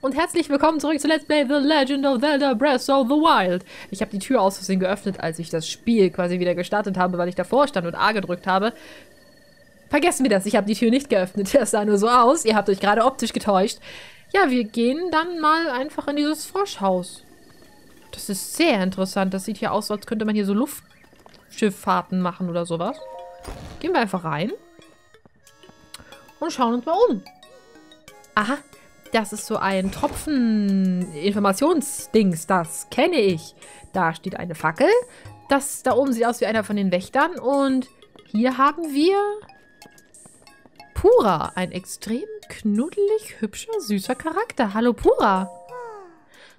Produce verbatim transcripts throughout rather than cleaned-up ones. Und herzlich willkommen zurück zu Let's Play The Legend of Zelda Breath of the Wild. Ich habe die Tür aus Versehen geöffnet, als ich das Spiel quasi wieder gestartet habe, weil ich davor stand und A gedrückt habe. Vergessen wir das, ich habe die Tür nicht geöffnet. Das sah nur so aus, ihr habt euch gerade optisch getäuscht. Ja, wir gehen dann mal einfach in dieses Froschhaus. Das ist sehr interessant, das sieht hier aus, als könnte man hier so Luftschifffahrten machen oder sowas. Gehen wir einfach rein und schauen uns mal um. Aha. Das ist so ein Tropfen-Informationsdings, das kenne ich. Da steht eine Fackel. Das da oben sieht aus wie einer von den Wächtern. Und hier haben wir Purah. Ein extrem knuddelig, hübscher, süßer Charakter. Hallo Purah.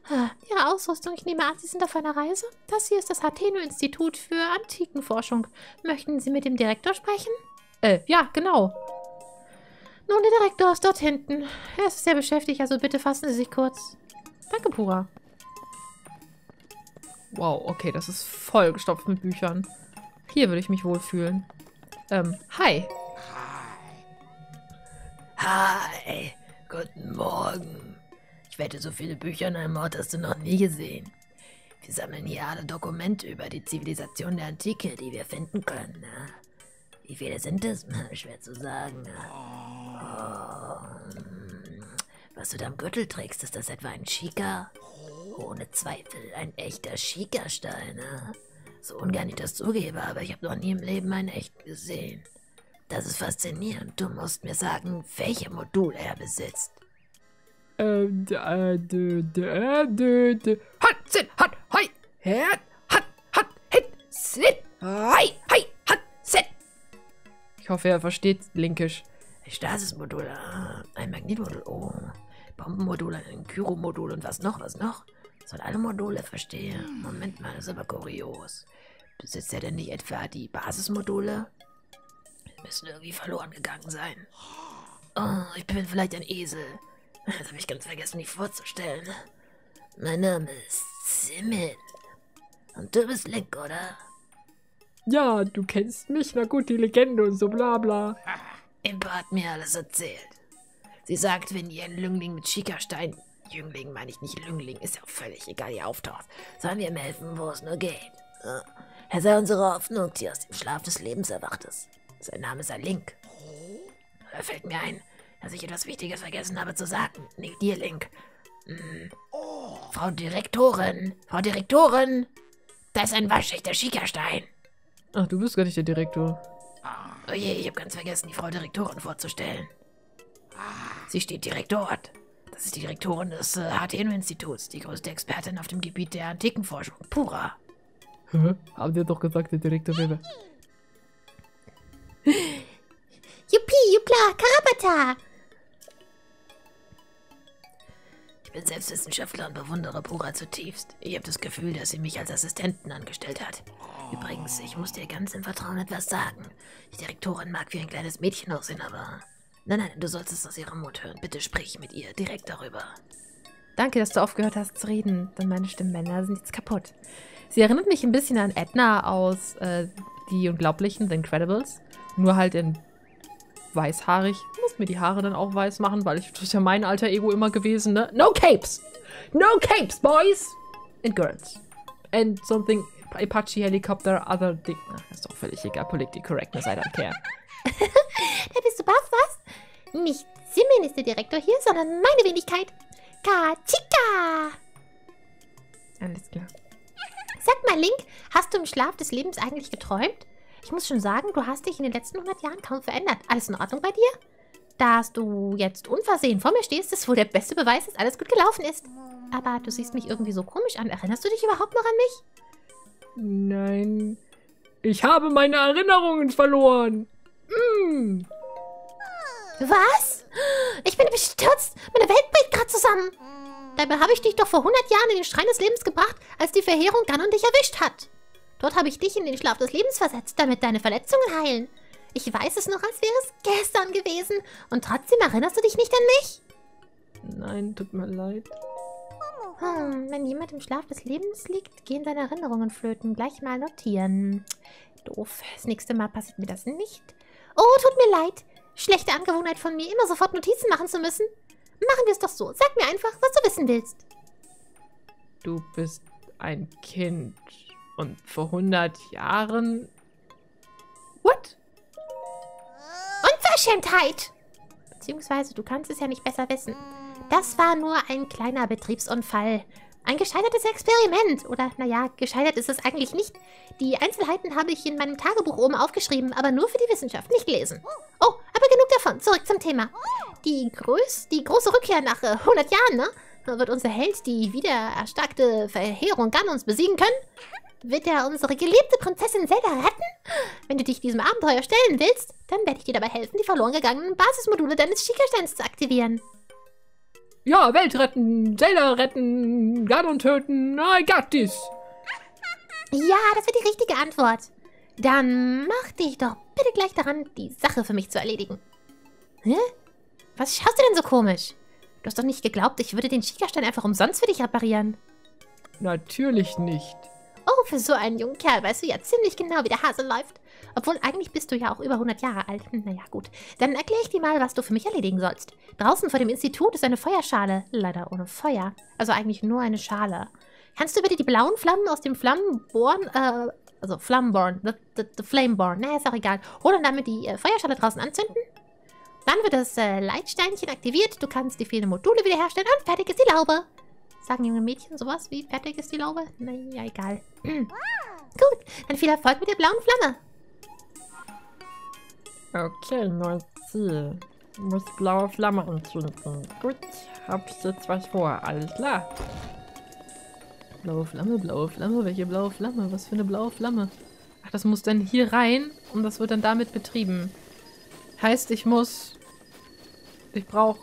Ah, ihre Ausrüstung, ich nehme an, Sie sind auf einer Reise. Das hier ist das Hateno-Institut für Antikenforschung. Möchten Sie mit dem Direktor sprechen? Äh, ja, genau. Nun, der Direktor ist dort hinten. Er ist sehr beschäftigt, also bitte fassen Sie sich kurz. Danke, Purah. Wow, okay, das ist vollgestopft mit Büchern. Hier würde ich mich wohlfühlen. Ähm, hi. Hi. Hi. Guten Morgen. Ich wette, so viele Bücher in einem Ort hast du noch nie gesehen. Wir sammeln hier alle Dokumente über die Zivilisation der Antike, die wir finden können. Ne? Wie viele sind es? Schwer zu sagen. Ne? Was du da am Gürtel trägst, ist das etwa ein Sheikah? Ohne Zweifel, ein echter Sheikah-Stein. Ne? So ungern ich das zugebe, aber ich habe noch nie im Leben einen echten gesehen. Das ist faszinierend. Du musst mir sagen, welche Module er besitzt. Ähm, äh, dö, dö, dö, dö. Hat, sit, hat, hoi, hat, hat, hat, hit, sit, hoi, hoi, hat, sit. Ich hoffe, er versteht Linkisch. Stasis-Modul, ein Magnetmodul, oh, Bombenmodul, ein Kyromodul und was noch, was noch? Soll alle Module verstehe? Moment mal, das ist aber kurios. Besitzt er denn nicht etwa die Basismodule? Die müssen irgendwie verloren gegangen sein. Oh, ich bin vielleicht ein Esel. Das habe ich ganz vergessen, mich vorzustellen. Mein Name ist Zimmel. Und du bist Link, oder? Ja, du kennst mich, na gut, die Legende und so bla bla. Impa hat mir alles erzählt. Sie sagt, wenn ihr einen Jüngling mit Sheikah-Stein, Jüngling meine ich nicht, Jüngling ist ja auch völlig egal, ihr auftaucht, sollen wir ihm helfen, wo es nur geht. Er sei unsere Hoffnung, die aus dem Schlaf des Lebens erwacht ist. Sein Name sei Link. Da fällt mir ein, dass ich etwas Wichtiges vergessen habe zu sagen. Nicht dir, Link. Hm. Oh. Frau Direktorin, Frau Direktorin, da ist ein waschechter Sheikah-Stein. Ach, du bist gar nicht der Direktor. Oh je, ich habe ganz vergessen, die Frau Direktorin vorzustellen. Sie steht direkt dort. Das ist die Direktorin des äh, Hateno-Instituts, die größte Expertin auf dem Gebiet der Antikenforschung, Purah. Haben Sie doch gesagt, der Direktor wäre... Juppie, Juppla, Karabata! Ich bin selbst Wissenschaftler und bewundere Purah zutiefst. Ich habe das Gefühl, dass sie mich als Assistenten angestellt hat. Übrigens, ich muss dir ganz im Vertrauen etwas sagen. Die Direktorin mag wie ein kleines Mädchen aussehen, aber... Nein, nein, du sollst es aus ihrem Mund hören. Bitte sprich mit ihr direkt darüber. Danke, dass du aufgehört hast zu reden, denn meine Stimmbänder sind jetzt kaputt. Sie erinnert mich ein bisschen an Edna aus äh, Die Unglaublichen, The Incredibles. Nur halt in weißhaarig. Ich muss mir die Haare dann auch weiß machen, weil ich, das ist ja mein alter Ego immer gewesen, ne? No capes! No capes, boys! And girls. And something... Apache Helikopter, other Ding. Ach, ist doch völlig egal. Politically correctness, I don't care. Da bist du baff, was? Nicht Simmen ist der Direktor hier, sondern meine Wenigkeit. Kachika! Alles klar. Sag mal, Link, hast du im Schlaf des Lebens eigentlich geträumt? Ich muss schon sagen, du hast dich in den letzten hundert Jahren kaum verändert. Alles in Ordnung bei dir? Dass du jetzt unversehen vor mir stehst, ist wohl der beste Beweis, dass alles gut gelaufen ist. Aber du siehst mich irgendwie so komisch an. Erinnerst du dich überhaupt noch an mich? Nein. Ich habe meine Erinnerungen verloren. Mm. Was? Ich bin bestürzt. Meine Welt bricht gerade zusammen. Dabei habe ich dich doch vor hundert Jahren in den Schrein des Lebens gebracht, als die Verheerung Ganon dich erwischt hat. Dort habe ich dich in den Schlaf des Lebens versetzt, damit deine Verletzungen heilen. Ich weiß es noch, als wäre es gestern gewesen. Und trotzdem erinnerst du dich nicht an mich? ein, tut mir leid. Hm, wenn jemand im Schlaf des Lebens liegt, gehen seine Erinnerungen flöten. Gleich mal notieren. Doof. Das nächste Mal passiert mir das nicht. Oh, tut mir leid. Schlechte Angewohnheit von mir, immer sofort Notizen machen zu müssen. Machen wir es doch so. Sag mir einfach, was du wissen willst. Du bist ein Kind. Und vor hundert Jahren... What? Unverschämtheit! Beziehungsweise, du kannst es ja nicht besser wissen. Das war nur ein kleiner Betriebsunfall. Ein gescheitertes Experiment. Oder, naja, gescheitert ist es eigentlich nicht. Die Einzelheiten habe ich in meinem Tagebuch oben aufgeschrieben, aber nur für die Wissenschaft, nicht gelesen. Oh, aber genug davon. Zurück zum Thema. Die, Groß die große Rückkehr nach äh, hundert Jahren, ne? Wird unser Held die wiedererstarkte Verheerung Ganons besiegen können? Wird er unsere geliebte Prinzessin Zelda retten? Wenn du dich diesem Abenteuer stellen willst, dann werde ich dir dabei helfen, die verloren gegangenen Basismodule deines Sheikah-Steins zu aktivieren. Ja, Welt retten, Zelda retten, Ganon töten, I got this. Ja, das wird die richtige Antwort. Dann mach dich doch bitte gleich daran, die Sache für mich zu erledigen. Hä? Was schaust du denn so komisch? Du hast doch nicht geglaubt, ich würde den Sheikah-Stein einfach umsonst für dich reparieren. Natürlich nicht. Oh, für so einen jungen Kerl weißt du ja ziemlich genau, wie der Hase läuft. Obwohl, eigentlich bist du ja auch über hundert Jahre alt. Hm, naja, gut. Dann erkläre ich dir mal, was du für mich erledigen sollst. Draußen vor dem Institut ist eine Feuerschale. Leider ohne Feuer. Also eigentlich nur eine Schale. Kannst du bitte die blauen Flammen aus dem Flammenborn, äh, also Flammenborn, the, the, the Flameborn, naja, ist auch egal. Oder damit die äh, Feuerschale draußen anzünden? Dann wird das äh, Leitsteinchen aktiviert. Du kannst die vielen Module wiederherstellen und fertig ist die Laube. Sagen junge Mädchen sowas wie fertig ist die Laube? Naja, egal. Hm. Gut, dann viel Erfolg mit der blauen Flamme. Okay, neues Ziel. Muss blaue Flamme anzünden. Gut, hab ich jetzt was vor. Alles klar. Blaue Flamme, blaue Flamme. Welche blaue Flamme? Was für eine blaue Flamme? Ach, das muss dann hier rein und das wird dann damit betrieben. Heißt, ich muss... Ich brauche...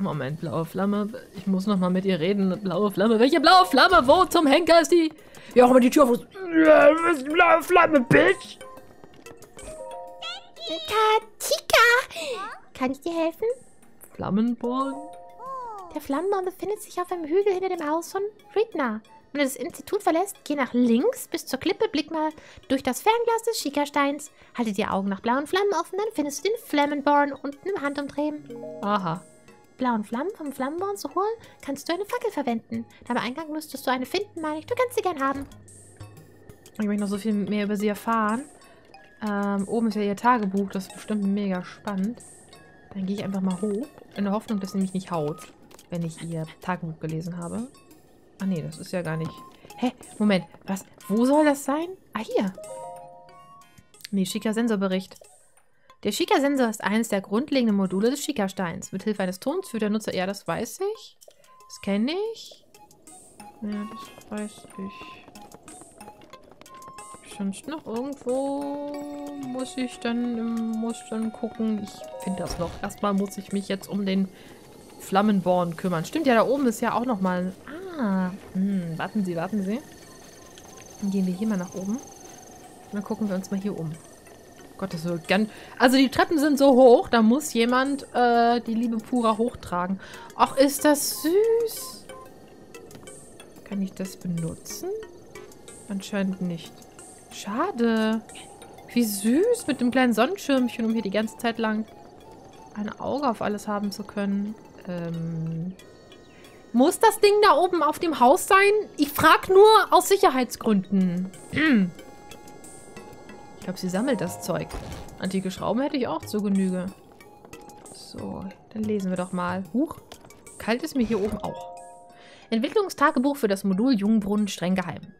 Moment, blaue Flamme. Ich muss nochmal mit ihr reden. Blaue Flamme. Welche blaue Flamme? Wo zum Henker ist die? Ja, auch mal die Tür auf. Was ist blaue Flamme, Bitch? Katika! Kann ich dir helfen? Flammenborn? Der Flammenborn befindet sich auf einem Hügel hinter dem Haus von Edna. Wenn du das Institut verlässt, geh nach links bis zur Klippe, blick mal durch das Fernglas des Sheikah-Steins. Halte die Augen nach blauen Flammen offen, dann findest du den Flammenborn unten im Handumdrehen. Aha. Blauen Flammen vom Flammenborn zu holen, kannst du eine Fackel verwenden. Da am Eingang müsstest du eine finden, meine ich. Du kannst sie gern haben. Ich möchte noch so viel mehr über sie erfahren. Ähm, oben ist ja ihr Tagebuch, das ist bestimmt mega spannend. Dann gehe ich einfach mal hoch, in der Hoffnung, dass sie mich nicht haut, wenn ich ihr Tagebuch gelesen habe. Ah nee, das ist ja gar nicht... Hä? Moment, was? Wo soll das sein? Ah, hier. Nee, Sheikah-Sensorbericht. Der Sheikah-Sensor ist eines der grundlegenden Module des Sheikah-Steins. Mit Hilfe eines Tons führt der Nutzer... Ja, das weiß ich. Das kenne ich. Ja, das weiß ich. Sonst noch irgendwo... Muss ich dann... Muss dann gucken. Ich finde das noch. Erstmal muss ich mich jetzt um den Flammenborn kümmern. Stimmt ja, da oben ist ja auch nochmal... Ah, Ah, hm, warten Sie, warten Sie. Dann gehen wir hier mal nach oben. Und dann gucken wir uns mal hier um. Gott, das wird ganz... Also die Treppen sind so hoch, da muss jemand äh, die liebe Purah hochtragen. Ach, ist das süß. Kann ich das benutzen? Anscheinend nicht. Schade. Wie süß mit dem kleinen Sonnenschirmchen, um hier die ganze Zeit lang ein Auge auf alles haben zu können. Ähm... Muss das Ding da oben auf dem Haus sein? Ich frage nur aus Sicherheitsgründen. Hm. Ich glaube, sie sammelt das Zeug. Antike Schrauben hätte ich auch zu Genüge. So, dann lesen wir doch mal. Huch, kalt ist mir hier oben auch. Entwicklungstagebuch für das Modul Jungbrunnen streng geheim.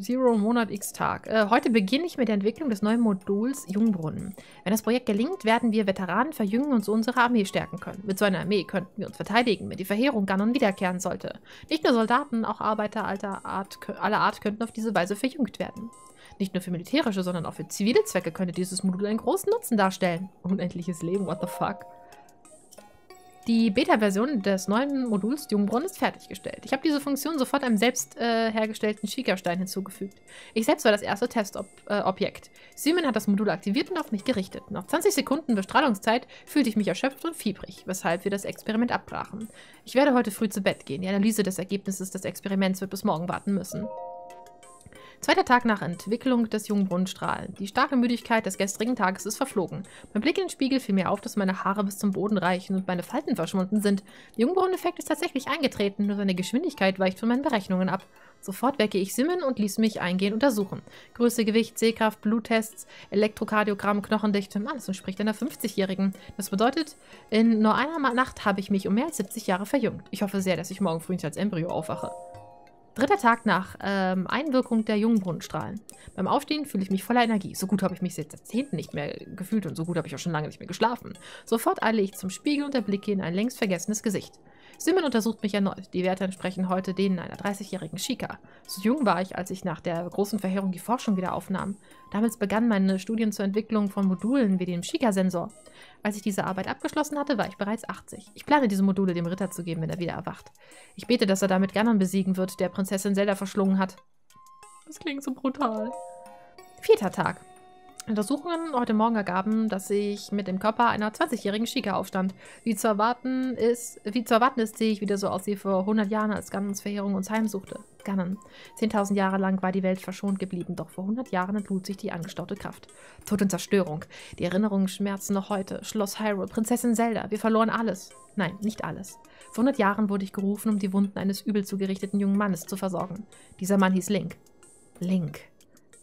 Zero Monat X Tag. Äh, heute beginne ich mit der Entwicklung des neuen Moduls Jungbrunnen. Wenn das Projekt gelingt, werden wir Veteranen verjüngen und so unsere Armee stärken können. Mit so einer Armee könnten wir uns verteidigen, wenn die Verheerung Ganon wiederkehren sollte. Nicht nur Soldaten, auch Arbeiter alter Art, aller Art könnten auf diese Weise verjüngt werden. Nicht nur für militärische, sondern auch für zivile Zwecke könnte dieses Modul einen großen Nutzen darstellen. Unendliches Leben, what the fuck? Die Beta-Version des neuen Moduls Jungbrunnen ist fertiggestellt. Ich habe diese Funktion sofort einem selbst äh, hergestellten Sheikah-Stein hinzugefügt. Ich selbst war das erste Testobjekt. Äh, Zimmel hat das Modul aktiviert und auf mich gerichtet. Nach zwanzig Sekunden Bestrahlungszeit fühlte ich mich erschöpft und fiebrig, weshalb wir das Experiment abbrachen. Ich werde heute früh zu Bett gehen. Die Analyse des Ergebnisses des Experiments wird bis morgen warten müssen. Zweiter Tag nach Entwicklung des Jungbrunnenstrahlen. Die starke Müdigkeit des gestrigen Tages ist verflogen. Mein Blick in den Spiegel fiel mir auf, dass meine Haare bis zum Boden reichen und meine Falten verschwunden sind. Der Jungbrunneneffekt ist tatsächlich eingetreten, nur seine Geschwindigkeit weicht von meinen Berechnungen ab. Sofort wecke ich Zimmel und ließ mich eingehend untersuchen. Größe, Gewicht, Sehkraft, Bluttests, Elektrokardiogramm, Knochendichte. Mann, das entspricht einer fünfzigjährigen. Das bedeutet, in nur einer Nacht habe ich mich um mehr als siebzig Jahre verjüngt. Ich hoffe sehr, dass ich morgen früh nicht als Embryo aufwache. Dritter Tag nach ähm, Einwirkung der Jungbrunnenstrahlen. Beim Aufstehen fühle ich mich voller Energie. So gut habe ich mich seit Jahrzehnten nicht mehr gefühlt und so gut habe ich auch schon lange nicht mehr geschlafen. Sofort eile ich zum Spiegel und erblicke in ein längst vergessenes Gesicht. Zimmel untersucht mich erneut. Die Werte entsprechen heute denen einer dreißigjährigen Sheikah. So jung war ich, als ich nach der großen Verheerung die Forschung wieder aufnahm. Damals begannen meine Studien zur Entwicklung von Modulen wie dem Sheikah-Sensor. Als ich diese Arbeit abgeschlossen hatte, war ich bereits achtzig. Ich plane, diese Module dem Ritter zu geben, wenn er wieder erwacht. Ich bete, dass er damit Ganon besiegen wird, der Prinzessin Zelda verschlungen hat. Das klingt so brutal. Vierter Tag. Untersuchungen heute Morgen ergaben, dass ich mit dem Körper einer zwanzigjährigen Sheikah aufstand. Wie zu erwarten ist, wie zu erwarten ist, sehe ich wieder so aus wie vor hundert Jahren, als Ganons Verheerung uns heimsuchte. Ganon. zehntausend Jahre lang war die Welt verschont geblieben, doch vor hundert Jahren entlud sich die angestaute Kraft. Tod und Zerstörung. Die Erinnerungen schmerzen noch heute. Schloss Hyrule, Prinzessin Zelda. Wir verloren alles. Nein, nicht alles. Vor hundert Jahren wurde ich gerufen, um die Wunden eines übel zugerichteten jungen Mannes zu versorgen. Dieser Mann hieß Link. Link.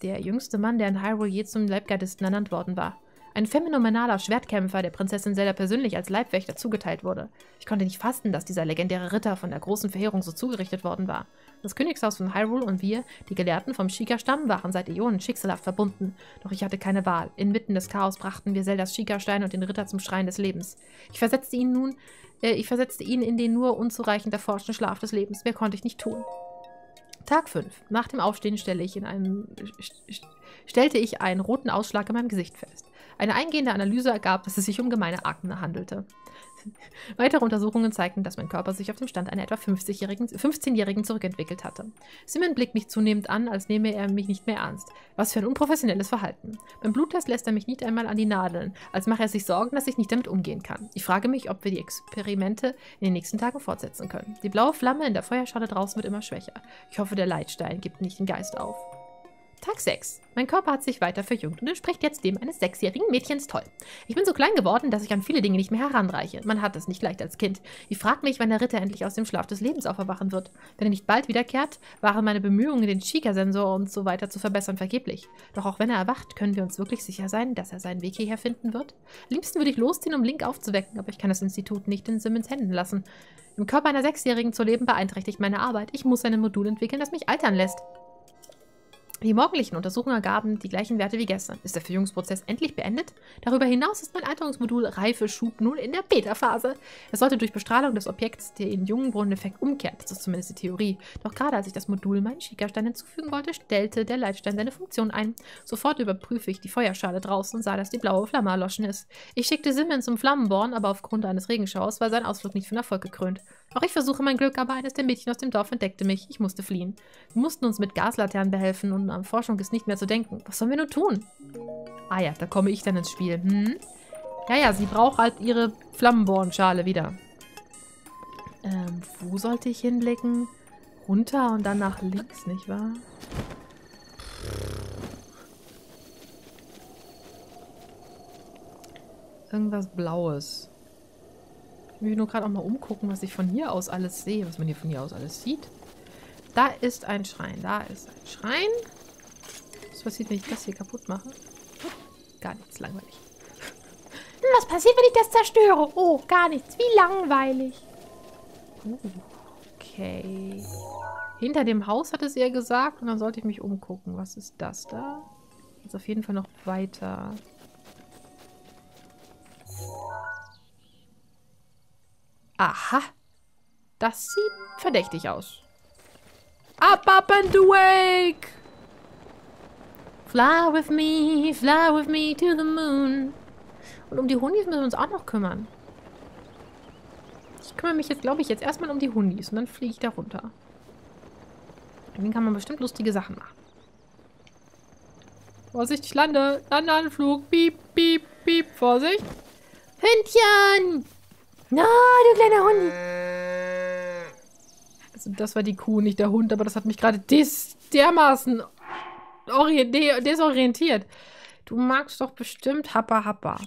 Der jüngste Mann, der in Hyrule je zum Leibgardisten ernannt worden war. Ein phänomenaler Schwertkämpfer, der Prinzessin Zelda persönlich als Leibwächter zugeteilt wurde. Ich konnte nicht fassen, dass dieser legendäre Ritter von der großen Verheerung so zugerichtet worden war. Das Königshaus von Hyrule und wir, die Gelehrten vom Sheikah-Stamm, waren seit Äonen schicksalhaft verbunden. Doch ich hatte keine Wahl. Inmitten des Chaos brachten wir Zeldas Sheikah-Stein und den Ritter zum Schrein des Lebens. Ich versetzte ihn nun, äh, ich versetzte ihn in den nur unzureichend erforschten Schlaf des Lebens. Mehr konnte ich nicht tun. Tag fünf. Nach dem Aufstehen stelle ich in einem, st stellte ich einen roten Ausschlag in meinem Gesicht fest. Eine eingehende Analyse ergab, dass es sich um gemeine Akne handelte. Weitere Untersuchungen zeigten, dass mein Körper sich auf dem Stand einer etwa fünfzehnjährigen zurückentwickelt hatte. Zimmel blickt mich zunehmend an, als nehme er mich nicht mehr ernst. Was für ein unprofessionelles Verhalten. Beim Bluttest lässt er mich nicht einmal an die Nadeln, als mache er sich Sorgen, dass ich nicht damit umgehen kann. Ich frage mich, ob wir die Experimente in den nächsten Tagen fortsetzen können. Die blaue Flamme in der Feuerschale draußen wird immer schwächer. Ich hoffe, der Leitstein gibt nicht den Geist auf. Tag sechs. Mein Körper hat sich weiter verjüngt und entspricht jetzt dem eines sechsjährigen Mädchens. Toll. Ich bin so klein geworden, dass ich an viele Dinge nicht mehr heranreiche. Man hat es nicht leicht als Kind. Ich frage mich, wann der Ritter endlich aus dem Schlaf des Lebens auferwachen wird. Wenn er nicht bald wiederkehrt, waren meine Bemühungen, den Sheikah-Sensor und so weiter zu verbessern, vergeblich. Doch auch wenn er erwacht, können wir uns wirklich sicher sein, dass er seinen Weg hierher finden wird? Am liebsten würde ich losziehen, um Link aufzuwecken, aber ich kann das Institut nicht in Zimmels Händen lassen. Im Körper einer Sechsjährigen zu leben beeinträchtigt meine Arbeit. Ich muss ein Modul entwickeln, das mich altern lässt. Die morgendlichen Untersuchungen ergaben die gleichen Werte wie gestern. Ist der Verjüngungsprozess endlich beendet? Darüber hinaus ist mein Alterungsmodul Reifeschub nun in der Beta-Phase. Es sollte durch Bestrahlung des Objekts den Jungbrunneneffekt umkehren. Das ist zumindest die Theorie. Doch gerade als ich das Modul meinen Sheikah-Stein hinzufügen wollte, stellte der Leitstein seine Funktion ein. Sofort überprüfe ich die Feuerschale draußen und sah, dass die blaue Flamme erloschen ist. Ich schickte Zimmel zum Flammenborn, aber aufgrund eines Regenschauers war sein Ausflug nicht von Erfolg gekrönt. Auch ich versuche mein Glück, aber eines der Mädchen aus dem Dorf entdeckte mich. Ich musste fliehen. Wir mussten uns mit Gaslaternen behelfen und an Forschung ist nicht mehr zu denken. Was sollen wir nur tun? Ah ja, da komme ich dann ins Spiel. Hm? Ja, ja, sie braucht halt ihre Flammenbornschale wieder. Ähm, wo sollte ich hinblicken? Runter und dann nach links, nicht wahr? Irgendwas Blaues. Ich will nur gerade auch mal umgucken, was ich von hier aus alles sehe. Was man hier von hier aus alles sieht. Da ist ein Schrein. Da ist ein Schrein. Was passiert, wenn ich das hier kaputt mache? Gar nichts, langweilig. Was passiert, wenn ich das zerstöre? Oh, gar nichts. Wie langweilig. Uh, okay. Hinter dem Haus hat es ihr gesagt. Und dann sollte ich mich umgucken. Was ist das da? Jetzt auf jeden Fall noch weiter. Aha. Das sieht verdächtig aus. Up, up and awake! Fly with me, fly with me to the moon. Und um die Hunis müssen wir uns auch noch kümmern. Ich kümmere mich jetzt, glaube ich, jetzt erstmal um die Hundis und dann fliege ich da runter. Dann kann man bestimmt lustige Sachen machen. Vorsicht, ich lande. Landeanflug. Piep, piep, piep. Vorsicht. Hündchen! Na, du kleiner Hund! Also, das war die Kuh, nicht der Hund, aber das hat mich gerade des dermaßen desorientiert. Du magst doch bestimmt Happa Happa.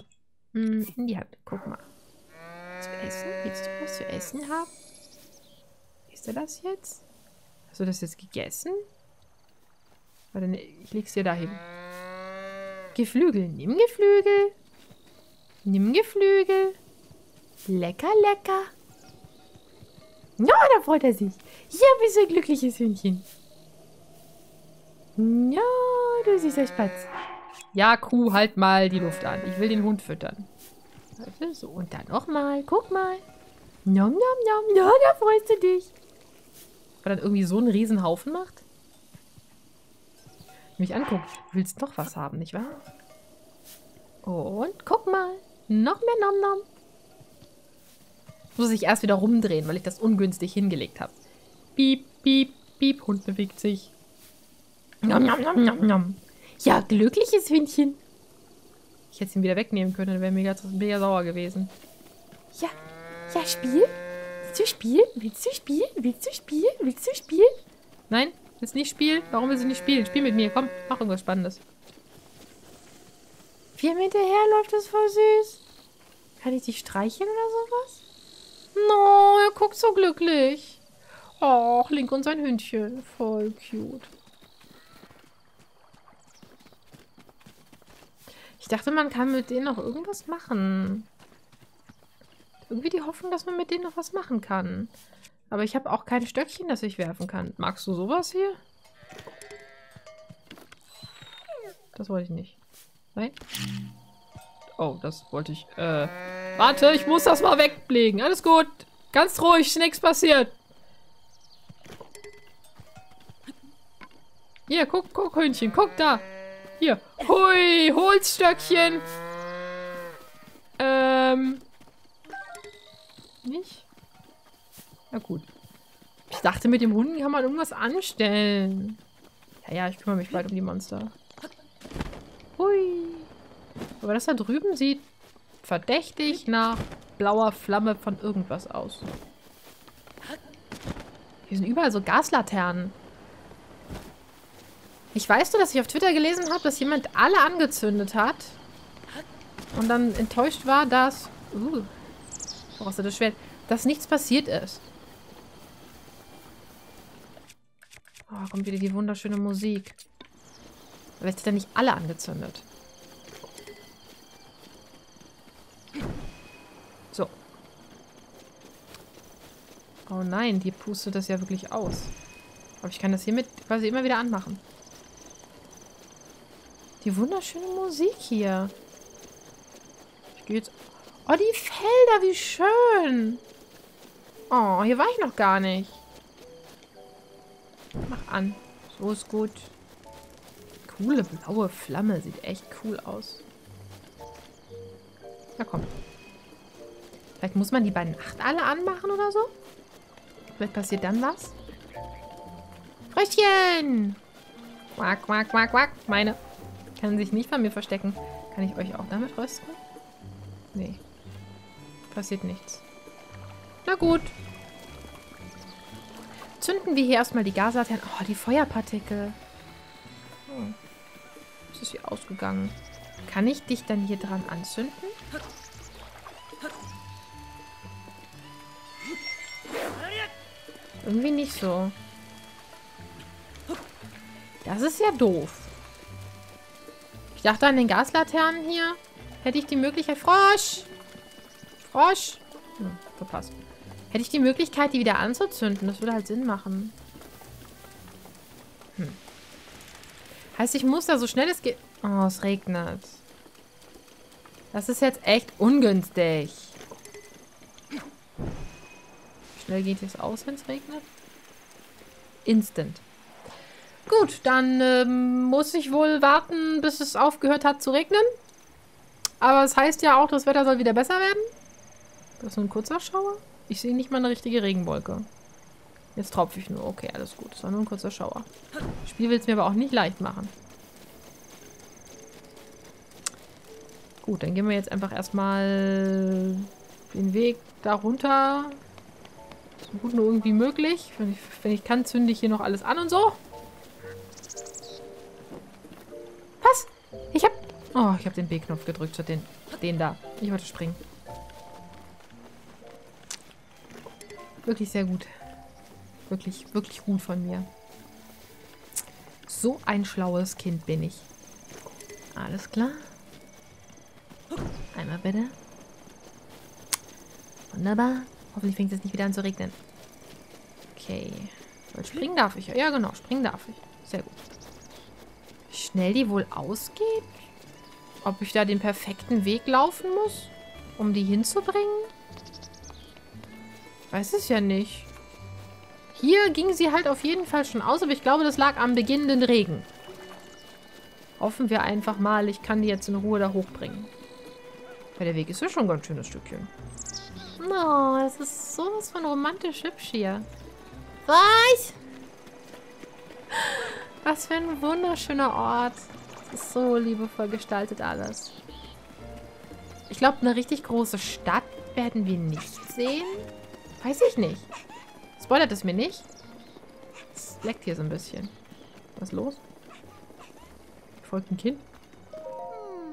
Hm, in die Hand. Guck mal. Zu essen? Willst du was zu essen haben? Ist er das jetzt? Hast du das jetzt gegessen? Warte, ne, ich leg's dir dahin. Geflügel, nimm Geflügel. Nimm Geflügel. Lecker, lecker. Ja, da freut er sich. Hier bist du ein glückliches Hündchen. Ja, du siehst euch Spatz. Ja, Kuh, halt mal die Luft an. Ich will den Hund füttern. Warte, so, und dann nochmal. Guck mal. Nom, nom, nom. Ja, da freust du dich. Weil dann irgendwie so einen Riesenhaufen macht. Mich anguckt. Du willst noch was haben, nicht wahr? Und guck mal. Noch mehr Nom Nom. Jetzt muss ich erst wieder rumdrehen, weil ich das ungünstig hingelegt habe. Piep, piep, piep. Hund bewegt sich. Nom Nom Nom Nom Nom. Ja, glückliches Hündchen. Ich hätte ihn wieder wegnehmen können, dann wäre mega, mega sauer gewesen. Ja, ja, Spiel? Willst du spielen? Willst du spielen? Willst du spielen? Willst du spielen? Nein, willst du nicht spielen? Warum willst du nicht spielen? Spiel mit mir, komm, mach irgendwas Spannendes. Wie er hinterher läuft, das voll süß. Kann ich dich streicheln oder sowas? No, er guckt so glücklich. Och, Link und sein Hündchen. Voll cute. Ich dachte, man kann mit denen noch irgendwas machen. Irgendwie die Hoffnung, dass man mit denen noch was machen kann. Aber ich habe auch kein Stöckchen, das ich werfen kann. Magst du sowas hier? Das wollte ich nicht. Nein? Oh, das wollte ich. Äh, warte, ich muss das mal wegbringen. Alles gut. Ganz ruhig, nichts passiert. Hier, guck, guck, Hündchen, guck da. Hier. Hui, Holzstöckchen. Ähm. Nicht? Na gut. Ich dachte, mit dem Hunden kann man irgendwas anstellen. Ja, ja, ich kümmere mich bald um die Monster. Hui. Aber das da drüben sieht verdächtig nach blauer Flamme von irgendwas aus. Hier sind überall so Gaslaternen. Ich weiß nur, dass ich auf Twitter gelesen habe, dass jemand alle angezündet hat. Und dann enttäuscht war, dass... Uh, brauchst du das Schwert? Dass nichts passiert ist. Oh, kommt wieder die wunderschöne Musik. Aber jetzt sind ja nicht alle angezündet. So. Oh nein, die pustet das ja wirklich aus. Aber ich kann das hiermit quasi immer wieder anmachen. Die wunderschöne Musik hier. Ich gehe jetzt... Oh, die Felder, wie schön. Oh, hier war ich noch gar nicht. Mach an. So ist gut. Coole blaue Flamme. Sieht echt cool aus. Na komm. Vielleicht muss man die bei Nacht alle anmachen oder so? Vielleicht passiert dann was? Fröschchen! Quack, quack, quack, quack. Meine... Kann sich nicht von mir verstecken. Kann ich euch auch damit rösten? Nee. Passiert nichts. Na gut. Zünden wir hier erstmal die Gaslaternen. Oh, die Feuerpartikel. Oh. Das ist hier ausgegangen. Kann ich dich dann hier dran anzünden? Irgendwie nicht so. Das ist ja doof. Ich dachte, an den Gaslaternen hier hätte ich die Möglichkeit... Frosch! Frosch! Hm, verpasst. Hätte ich die Möglichkeit, die wieder anzuzünden. Das würde halt Sinn machen. Hm. Heißt, ich muss da so schnell es geht... Oh, es regnet. Das ist jetzt echt ungünstig. Schnell geht es aus, wenn es regnet. Instant. Gut, dann ähm, muss ich wohl warten, bis es aufgehört hat zu regnen. Aber es heißt ja auch, das Wetter soll wieder besser werden. Das ist nur ein kurzer Schauer. Ich sehe nicht mal eine richtige Regenwolke. Jetzt tropfe ich nur. Okay, alles gut. Das war nur ein kurzer Schauer. Das Spiel will es mir aber auch nicht leicht machen. Gut, dann gehen wir jetzt einfach erstmal den Weg da runter. So gut nur irgendwie möglich. Wenn ich, wenn ich kann, zünde ich hier noch alles an und so. Was? Ich hab... Oh, ich hab den B-Knopf gedrückt statt den, den da. Ich wollte springen. Wirklich sehr gut. Wirklich, wirklich gut von mir. So ein schlaues Kind bin ich. Alles klar. Einmal bitte. Wunderbar. Hoffentlich fängt es nicht wieder an zu regnen. Okay. Weil springen darf ich ja. Ja, genau. Springen darf ich. Sehr gut. Wie schnell die wohl ausgeht? Ob ich da den perfekten Weg laufen muss, um die hinzubringen? Ich weiß es ja nicht. Hier ging sie halt auf jeden Fall schon aus, aber ich glaube, das lag am beginnenden Regen. Hoffen wir einfach mal, ich kann die jetzt in Ruhe da hochbringen. Weil der Weg ist ja schon ein ganz schönes Stückchen. Oh, das ist sowas von romantisch hübsch hier. Was? Was für ein wunderschöner Ort. Das ist so liebevoll gestaltet alles. Ich glaube, eine richtig große Stadt werden wir nicht sehen. Weiß ich nicht. Spoilert es mir nicht? Es leckt hier so ein bisschen. Was ist los? Folgt ein Kind.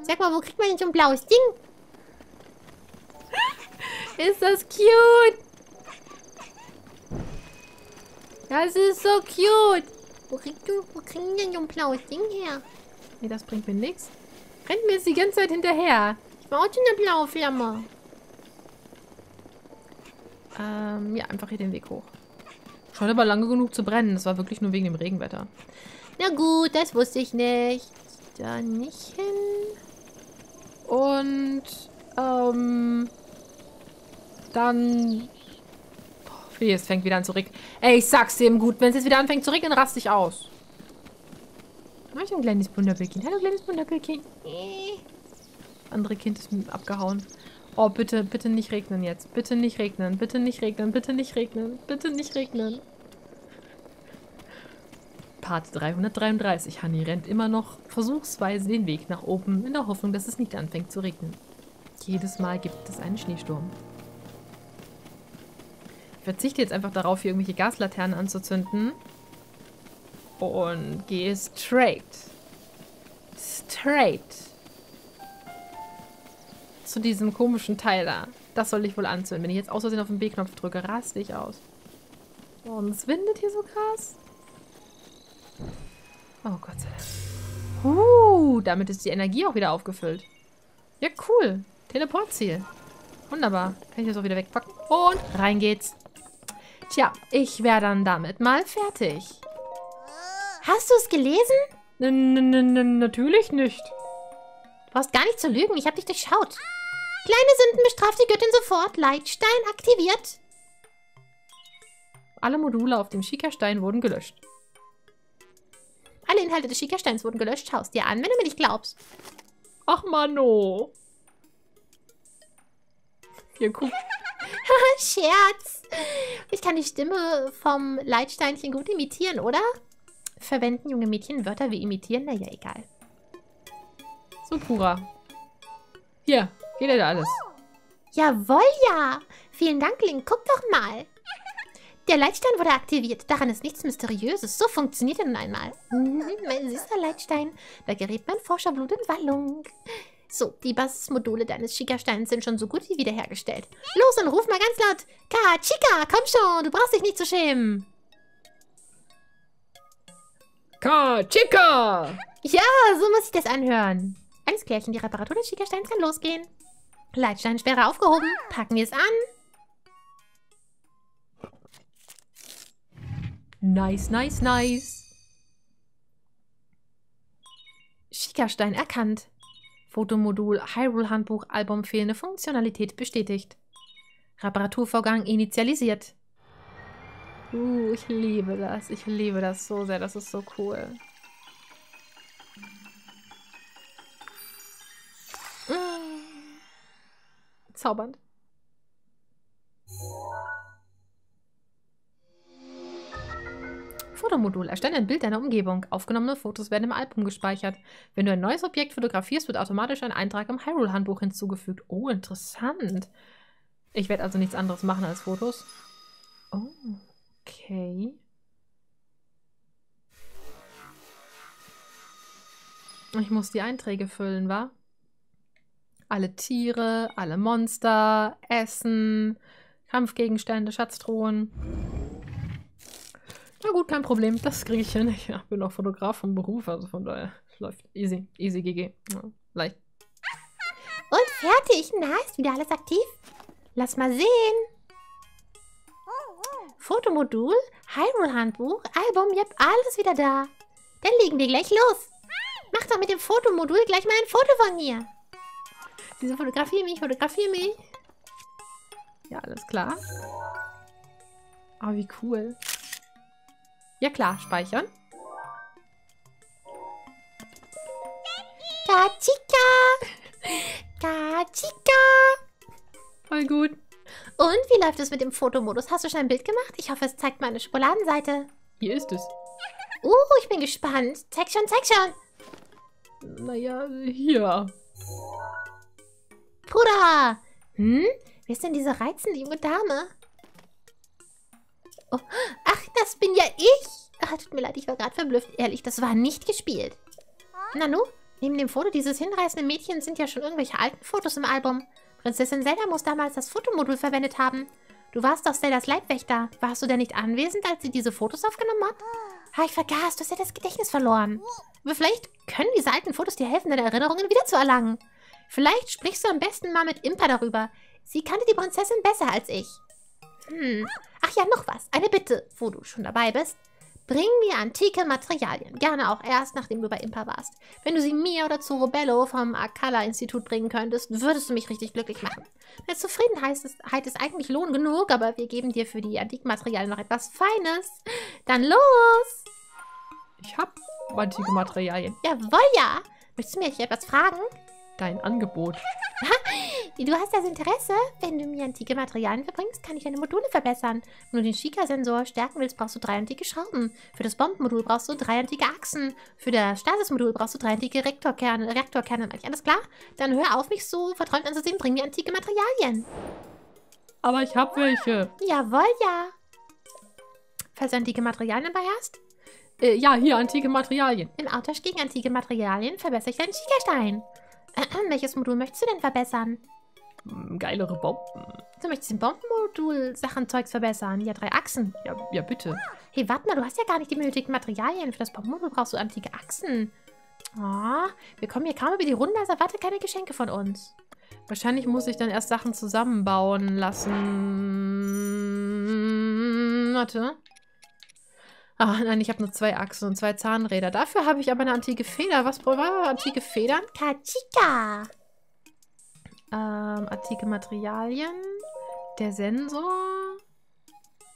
Sag mal, wo kriegt man denn so ein blaues Ding? Ist das cute? Das ist so cute. Wo kriegst du, wo kriegen denn so ein blaues Ding her? Nee, das bringt mir nichts. Rennt mir jetzt die ganze Zeit hinterher. Ich brauche schon eine blaue Flamme. Ähm, ja, einfach hier den Weg hoch. Scheint aber lange genug zu brennen. Das war wirklich nur wegen dem Regenwetter. Na gut, das wusste ich nicht. Da nicht hin. Und, ähm... dann... Boah, wie, es fängt wieder an zu regnen. Ey, ich sag's dir eben gut. Wenn es jetzt wieder anfängt zu regnen, raste ich aus. Mach ich ein kleines Bunderbildchen. Hallo, kleines Bunderbildchen. Andere Kind ist mit abgehauen. Oh, bitte, bitte nicht regnen jetzt. Bitte nicht regnen. Bitte nicht regnen. Bitte nicht regnen. Bitte nicht regnen. Part dreihundertdreiunddreißig. Hanni rennt immer noch versuchsweise den Weg nach oben, in der Hoffnung, dass es nicht anfängt zu regnen. Jedes Mal gibt es einen Schneesturm. Ich verzichte jetzt einfach darauf, hier irgendwelche Gaslaternen anzuzünden. Und gehe straight. Straight. Zu diesem komischen Teil da. Das soll ich wohl anzünden. Wenn ich jetzt aus Versehen auf den B-Knopf drücke, raste ich aus. Oh, und es windet hier so krass. Oh Gott sei Dank. Uh, damit ist die Energie auch wieder aufgefüllt. Ja, cool. Teleportziel. Wunderbar. Kann ich das auch wieder wegpacken? Und rein geht's. Tja, ich wäre dann damit mal fertig. Hast du es gelesen? N-n-n-natürlich nicht. Du brauchst gar nicht zu lügen. Ich habe dich durchschaut. Kleine Sünden bestraft die Göttin sofort. Leitstein aktiviert. Alle Module auf dem Sheikah-Stein wurden gelöscht. Alle Inhalte des Sheikah-Steins wurden gelöscht. Schau es dir an, wenn du mir nicht glaubst. Ach, Mano. Hier, guck. Scherz. Ich kann die Stimme vom Leitsteinchen gut imitieren, oder? Verwenden junge Mädchen Wörter wie imitieren? Naja, egal. So, Purah. Hier, geht ja da alles. Jawohl, ja. Vielen Dank, Link. Guck doch mal. Der Leitstein wurde aktiviert. Daran ist nichts Mysteriöses. So funktioniert er nun einmal. Mein süßer Leitstein. Da gerät mein Forscherblut in Wallung. So, die Basismodule deines Sheikah-Steins sind schon so gut wie wiederhergestellt. Los und ruf mal ganz laut. Ka, Chica, komm schon. Du brauchst dich nicht zu schämen. Ka, Chica. Ja, so muss ich das anhören. Alles klärchen, die Reparatur des Sheikah-Steins kann losgehen. Leitsteinsperre aufgehoben. Packen wir es an. Nice, nice, nice. Sheikah-Stein erkannt. Fotomodul, Hyrule-Handbuch, Album, fehlende Funktionalität bestätigt. Reparaturvorgang initialisiert. Uh, ich liebe das. Ich liebe das so sehr. Das ist so cool. Mmh. Zaubernd. Fotomodul. Erstelle ein Bild deiner Umgebung. Aufgenommene Fotos werden im Album gespeichert. Wenn du ein neues Objekt fotografierst, wird automatisch ein Eintrag im Hyrule-Handbuch hinzugefügt. Oh, interessant. Ich werde also nichts anderes machen als Fotos. Oh, okay. Ich muss die Einträge füllen, wa? Alle Tiere, alle Monster, Essen, Kampfgegenstände, Schatztruhen. Na gut, kein Problem, das kriege ich hin. Ich bin auch Fotograf vom Beruf, also von daher läuft easy, easy G G. Ja, leicht. Und fertig, na, ist wieder alles aktiv? Lass mal sehen. Fotomodul, Hyrule-Handbuch, Album, yep, alles wieder da. Dann legen wir gleich los. Mach doch mit dem Fotomodul gleich mal ein Foto von mir. Diese fotografiere mich, fotografiere mich. Ja, alles klar. Oh, wie cool. Ja klar, speichern. Kachika! Kachika! Voll gut. Und wie läuft es mit dem Fotomodus? Hast du schon ein Bild gemacht? Ich hoffe, es zeigt meine Schokoladenseite. Hier ist es. Uh, ich bin gespannt. Zeig schon, zeig schon. Naja, hier. Purah! Hm? Wer ist denn diese reizende junge Dame? Oh. Ach, das bin ja ich! Ach, tut mir leid, ich war gerade verblüfft. Ehrlich, das war nicht gespielt. Nanu, neben dem Foto dieses hinreißenden Mädchens sind ja schon irgendwelche alten Fotos im Album. Prinzessin Zelda muss damals das Fotomodul verwendet haben. Du warst doch Zeldas Leibwächter. Warst du denn nicht anwesend, als sie diese Fotos aufgenommen hat? Ah, ich vergaß, du hast ja das Gedächtnis verloren. Aber vielleicht können diese alten Fotos dir helfen, deine Erinnerungen wiederzuerlangen. Vielleicht sprichst du am besten mal mit Impa darüber. Sie kannte die Prinzessin besser als ich. Hm. Ach ja, noch was. Eine Bitte, wo du schon dabei bist. Bring mir antike Materialien. Gerne auch erst, nachdem du bei Impa warst. Wenn du sie mir oder zu Rubello vom Akkala-Institut bringen könntest, würdest du mich richtig glücklich machen. Meine Zufriedenheit ist eigentlich Lohn genug, aber wir geben dir für die antiken Materialien noch etwas Feines. Dann los! Ich hab antike Materialien. Jawohl, ja! Möchtest du mir etwas fragen? Dein Angebot. Du hast das Interesse? Wenn du mir antike Materialien verbringst, kann ich deine Module verbessern. Wenn du den Sheikah-Sensor stärken willst, brauchst du drei antike Schrauben. Für das Bombenmodul brauchst du drei antike Achsen. Für das Stasis-Modul brauchst du drei antike Reaktorkerne. Reaktorkerne, mach ich alles klar? Dann hör auf, mich so verträumt anzusehen, bring mir antike Materialien. Aber ich hab welche. Jawohl, ja. Falls du antike Materialien dabei hast? Äh, ja, hier, antike Materialien. Im Austausch gegen antike Materialien verbessere ich deinen Sheikah-Stein. Welches Modul möchtest du denn verbessern? Geilere Bomben. Du möchtest im Bombenmodul Sachenzeugs verbessern. Ja, drei Achsen. Ja, ja, bitte. Hey, warte mal, du hast ja gar nicht die benötigten Materialien. Für das Bombenmodul brauchst du antike Achsen. Oh, wir kommen hier kaum über die Runde, also erwarte keine Geschenke von uns. Wahrscheinlich muss ich dann erst Sachen zusammenbauen lassen. Warte. Ah, oh, nein, ich habe nur zwei Achsen und zwei Zahnräder. Dafür habe ich aber eine antike Feder. Was brauchen wir? Antike Federn? Kachika! Ähm, antike Materialien. Der Sensor.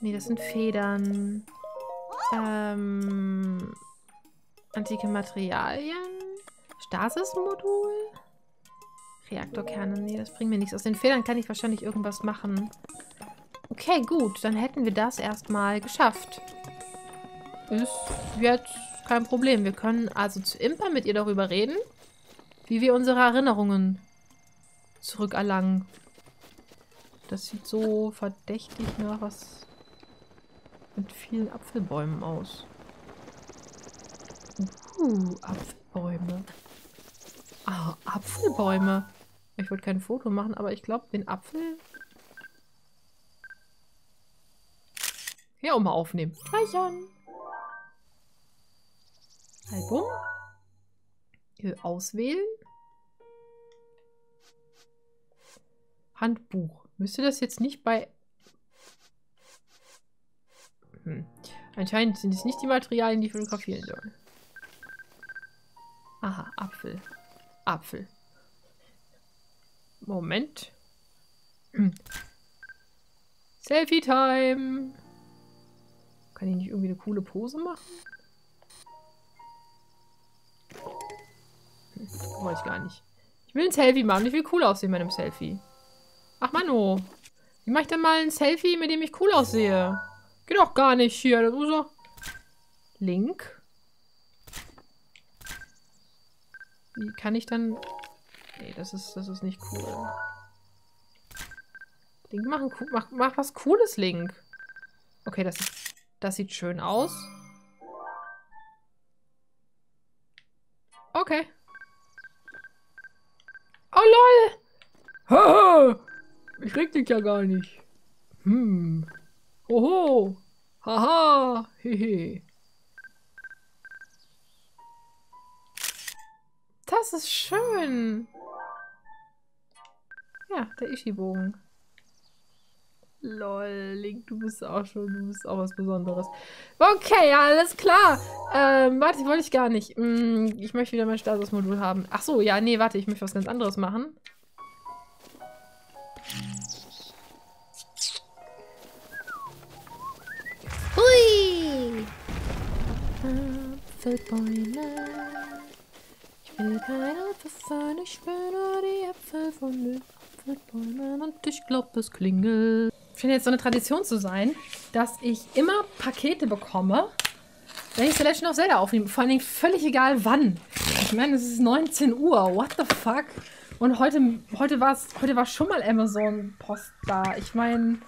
Nee, das sind Federn. Ähm, antike Materialien. Stasis-Modul. Reaktorkerne. Nee, das bringt mir nichts. Aus den Federn kann ich wahrscheinlich irgendwas machen. Okay, gut. Dann hätten wir das erstmal geschafft. Ist jetzt kein Problem. Wir können also zu Impa mit ihr darüber reden, wie wir unsere Erinnerungen zurückerlangen. Das sieht so verdächtig nach was mit vielen Apfelbäumen aus. Uh, Apfelbäume. Ah, Apfelbäume. Ich wollte kein Foto machen, aber ich glaube, den Apfel... Ja, auch mal aufnehmen. Speichern. Album. Auswählen. Handbuch. Müsste das jetzt nicht bei... Hm. Anscheinend sind es nicht die Materialien, die fotografieren sollen. Aha, Apfel. Apfel. Moment. Hm. Selfie-Time. Kann ich nicht irgendwie eine coole Pose machen? Wollte ich gar nicht. Ich will ein Selfie machen. Ich will cool aussehen bei einem Selfie. Ach Mann, oh. Wie mache ich denn mal ein Selfie, mit dem ich cool aussehe? Geht doch gar nicht hier. Das muss doch... Link. Wie kann ich dann... Nee, das ist, das ist nicht cool. Link, mach, ein, mach, mach was Cooles, Link. Okay, das, ist, das sieht schön aus. Okay. Oh, lol. Haha. Ich reg dich ja gar nicht. Hm. Hoho. Haha. Hehe. Das ist schön. Ja, der Ishi-Bogen. Lol, Link, du bist auch schon, du bist auch was Besonderes. Okay, ja, alles klar. Ähm, warte, wollte ich gar nicht. Hm, ich möchte wieder mein Stasis-Modul haben. Ach so, ja, nee, warte, ich möchte was ganz anderes machen. Hui! Apfelbäume. Ich will keine Apfel sein, ich will nur die Äpfel von den Apfelbäumen und ich glaube, es klingelt. Ich finde jetzt so eine Tradition zu sein, dass ich immer Pakete bekomme, wenn ich The Legend of Zelda aufnehme. Vor allen Dingen völlig egal wann. Ich meine, es ist neunzehn Uhr, what the fuck? Und heute, heute, war's, heute war schon mal Amazon-Post da. Ich meine,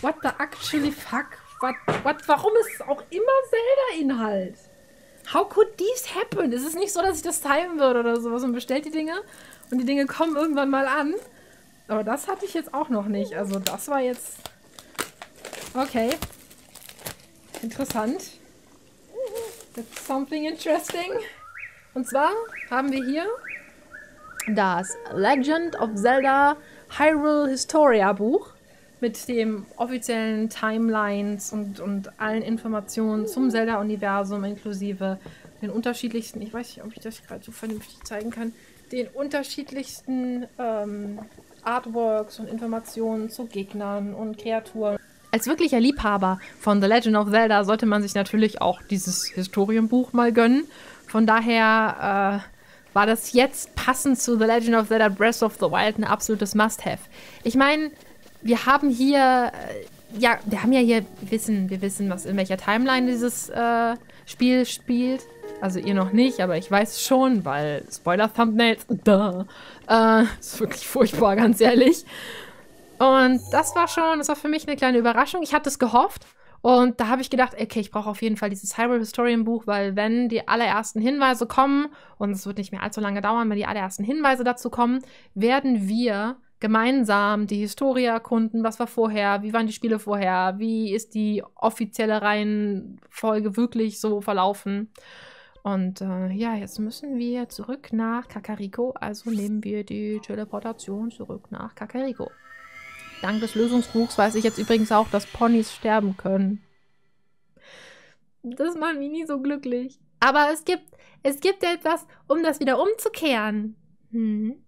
what the actually fuck? What, what, warum ist es auch immer Zelda-Inhalt? How could these happen? Es ist nicht so, dass ich das timen würde oder sowas und bestellt die Dinge und die Dinge kommen irgendwann mal an. Aber das hatte ich jetzt auch noch nicht. Also das war jetzt... Okay. Interessant. That's something interesting. Und zwar haben wir hier das Legend of Zelda Hyrule Historia Buch mit dem offiziellen Timelines und, und allen Informationen zum Zelda-Universum inklusive den unterschiedlichsten, ich weiß nicht, ob ich das gerade so vernünftig zeigen kann, den unterschiedlichsten ähm, Artworks und Informationen zu Gegnern und Kreaturen. Als wirklicher Liebhaber von The Legend of Zelda sollte man sich natürlich auch dieses Historienbuch mal gönnen. Von daher... Äh, war das jetzt passend zu The Legend of Zelda Breath of the Wild ein absolutes Must-Have. Ich meine, wir haben hier, ja, wir haben ja hier, wir wissen, wir wissen, was in welcher Timeline dieses äh, Spiel spielt. Also ihr noch nicht, aber ich weiß schon, weil Spoiler-Thumbnails, da, äh, ist wirklich furchtbar, ganz ehrlich. Und das war schon, das war für mich eine kleine Überraschung. Ich hatte es gehofft. Und da habe ich gedacht, okay, ich brauche auf jeden Fall dieses Hyrule Historien Buch, weil wenn die allerersten Hinweise kommen, und es wird nicht mehr allzu lange dauern, wenn die allerersten Hinweise dazu kommen, werden wir gemeinsam die Historie erkunden, was war vorher, wie waren die Spiele vorher, wie ist die offizielle Reihenfolge wirklich so verlaufen. Und äh, ja, jetzt müssen wir zurück nach Kakariko, also nehmen wir die Teleportation zurück nach Kakariko. Dank des Lösungsbuchs weiß ich jetzt übrigens auch, dass Ponys sterben können. Das macht mich nie so glücklich. Aber es gibt, es gibt ja etwas, um das wieder umzukehren. Hm.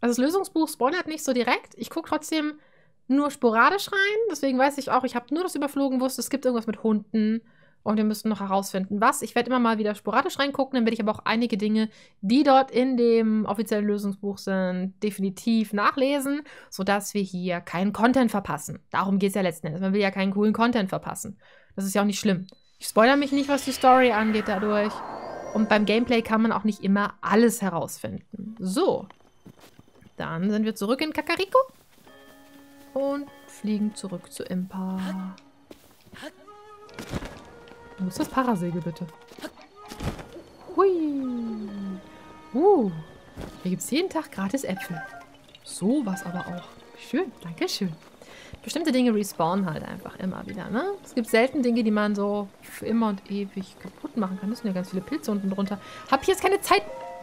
Also das Lösungsbuch spoilert nicht so direkt. Ich gucke trotzdem nur sporadisch rein. Deswegen weiß ich auch, ich habe nur das überflogen, wusste, es gibt irgendwas mit Hunden. Und wir müssen noch herausfinden, was. Ich werde immer mal wieder sporadisch reingucken, dann werde ich aber auch einige Dinge, die dort in dem offiziellen Lösungsbuch sind, definitiv nachlesen, sodass wir hier keinen Content verpassen. Darum geht es ja letzten Endes. Man will ja keinen coolen Content verpassen. Das ist ja auch nicht schlimm. Ich spoilere mich nicht, was die Story angeht dadurch. Und beim Gameplay kann man auch nicht immer alles herausfinden. So. Dann sind wir zurück in Kakariko. Und fliegen zurück zu Impa. Wo ist das Parasegel, bitte? Hui. Uh. Hier gibt es jeden Tag gratis Äpfel. So was aber auch. Schön, danke schön. Bestimmte Dinge respawnen halt einfach immer wieder, ne? Es gibt selten Dinge, die man so für immer und ewig kaputt machen kann. Das sind ja ganz viele Pilze unten drunter. Hab hier jetzt keine Zeit.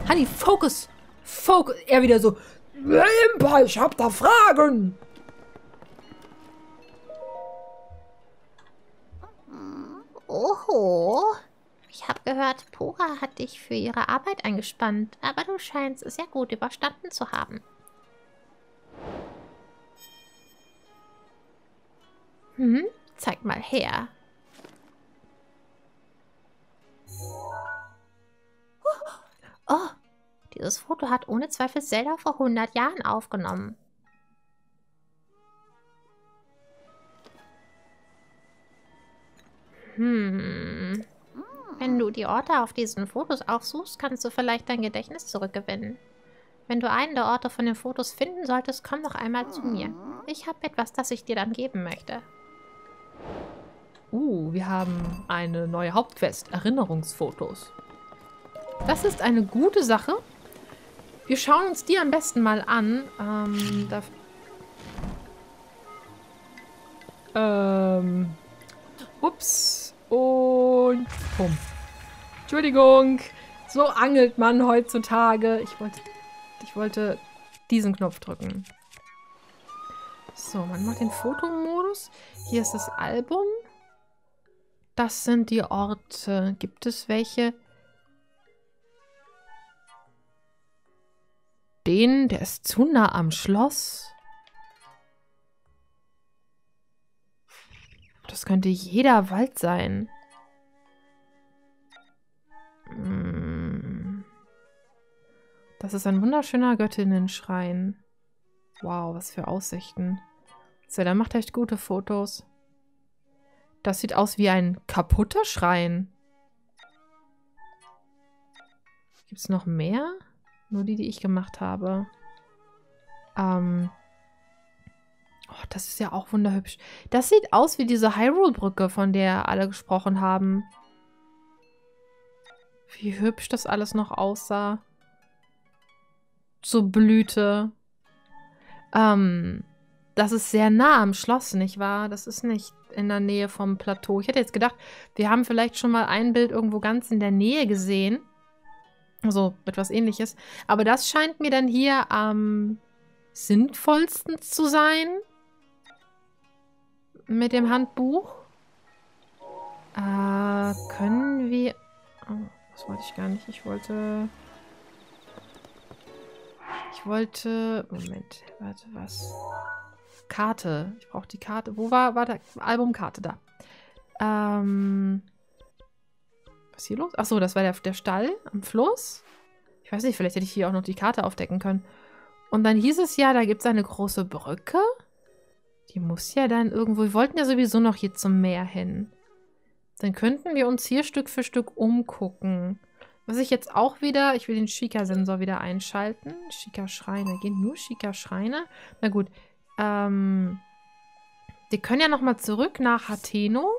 Honey, Focus. Focus. Er wieder so. Impa, ich hab da Fragen. Oho, ich habe gehört, Purah hat dich für ihre Arbeit eingespannt, aber du scheinst es sehr gut überstanden zu haben. Hm, zeig mal her. Oh, dieses Foto hat ohne Zweifel Zelda vor hundert Jahren aufgenommen. Hm. die Orte auf diesen Fotos aufsuchst, kannst du vielleicht dein Gedächtnis zurückgewinnen. Wenn du einen der Orte von den Fotos finden solltest, komm noch einmal zu mir. Ich habe etwas, das ich dir dann geben möchte. Uh, wir haben eine neue Hauptquest. Erinnerungsfotos. Das ist eine gute Sache. Wir schauen uns die am besten mal an. Ähm, da ähm, ups. Und bumm. Entschuldigung. So angelt man heutzutage. Ich wollte, ich wollte diesen Knopf drücken. So, man macht den Fotomodus. Hier ist das Album. Das sind die Orte. Gibt es welche? Den, der ist zu nah am Schloss. Das könnte jeder Wald sein. Das ist ein wunderschöner Göttinnenschrein. Wow, was für Aussichten. So, der macht echt gute Fotos. Das sieht aus wie ein kaputter Schrein. Gibt es noch mehr? Nur die, die ich gemacht habe. Ähm. Oh, das ist ja auch wunderhübsch. Das sieht aus wie diese Hyrule-Brücke, von der alle gesprochen haben. Wie hübsch das alles noch aussah. Zur Blüte. Ähm. Das ist sehr nah am Schloss, nicht wahr? Das ist nicht in der Nähe vom Plateau. Ich hätte jetzt gedacht, wir haben vielleicht schon mal ein Bild irgendwo ganz in der Nähe gesehen. Also etwas Ähnliches. Aber das scheint mir dann hier am sinnvollsten zu sein. Mit dem Handbuch. Äh, können wir... Oh, das wollte ich gar nicht. Ich wollte... Ich wollte... Moment, warte, was... Karte. Ich brauche die Karte. Wo war, war der Albumkarte? Da. Ähm, was ist hier los? Achso, das war der, der Stall am Fluss. Ich weiß nicht, vielleicht hätte ich hier auch noch die Karte aufdecken können. Und dann hieß es ja, da gibt es eine große Brücke. Die muss ja dann irgendwo... Wir wollten ja sowieso noch hier zum Meer hin. Dann könnten wir uns hier Stück für Stück umgucken. Was ich jetzt auch wieder... Ich will den Sheikah-Sensor wieder einschalten. Sheikah-Schreine. Gehen nur Sheikah-Schreine? Na gut. Ähm, wir können ja nochmal zurück nach Hateno.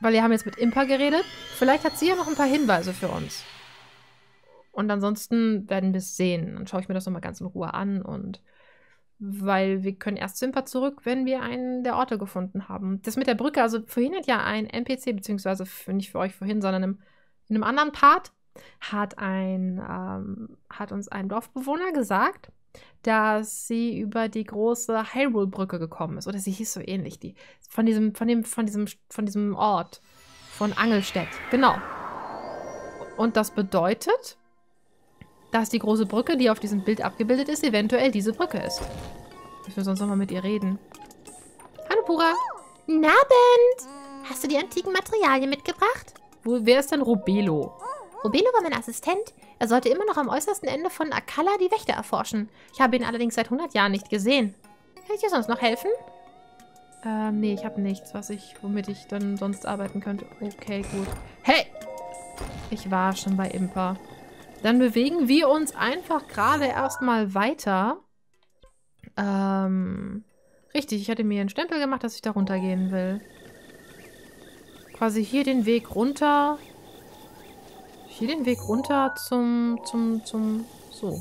Weil wir haben jetzt mit Impa geredet. Vielleicht hat sie ja noch ein paar Hinweise für uns. Und ansonsten werden wir es sehen. Dann schaue ich mir das nochmal ganz in Ruhe an. Und weil wir können erst zu Impa zurück, wenn wir einen der Orte gefunden haben. Das mit der Brücke, also vorhin hat ja ein N P C, beziehungsweise nicht für euch vorhin, sondern im, in einem anderen Part, hat, ein, ähm, hat uns ein Dorfbewohner gesagt, dass sie über die große Hyrule-Brücke gekommen ist. Oder sie hieß so ähnlich, die. Von diesem, von dem, von diesem, von diesem Ort. Von Angelstedt. Genau. Und das bedeutet, dass die große Brücke, die auf diesem Bild abgebildet ist, eventuell diese Brücke ist. Ich will sonst nochmal mit ihr reden. Hallo, Purah. Guten Abend. Hast du die antiken Materialien mitgebracht? Wo, wer ist denn Rubello? Rubello war mein Assistent. Er sollte immer noch am äußersten Ende von Akkala die Wächter erforschen. Ich habe ihn allerdings seit hundert Jahren nicht gesehen. Kann ich dir sonst noch helfen? Ähm, nee, ich habe nichts, was ich, womit ich dann sonst arbeiten könnte. Okay, gut. Hey! Ich war schon bei Impa. Dann bewegen wir uns einfach gerade erstmal weiter. Ähm, richtig, ich hatte mir einen Stempel gemacht, dass ich da runtergehen will. Quasi hier den Weg runter... Hier den Weg runter zum, zum, zum, so,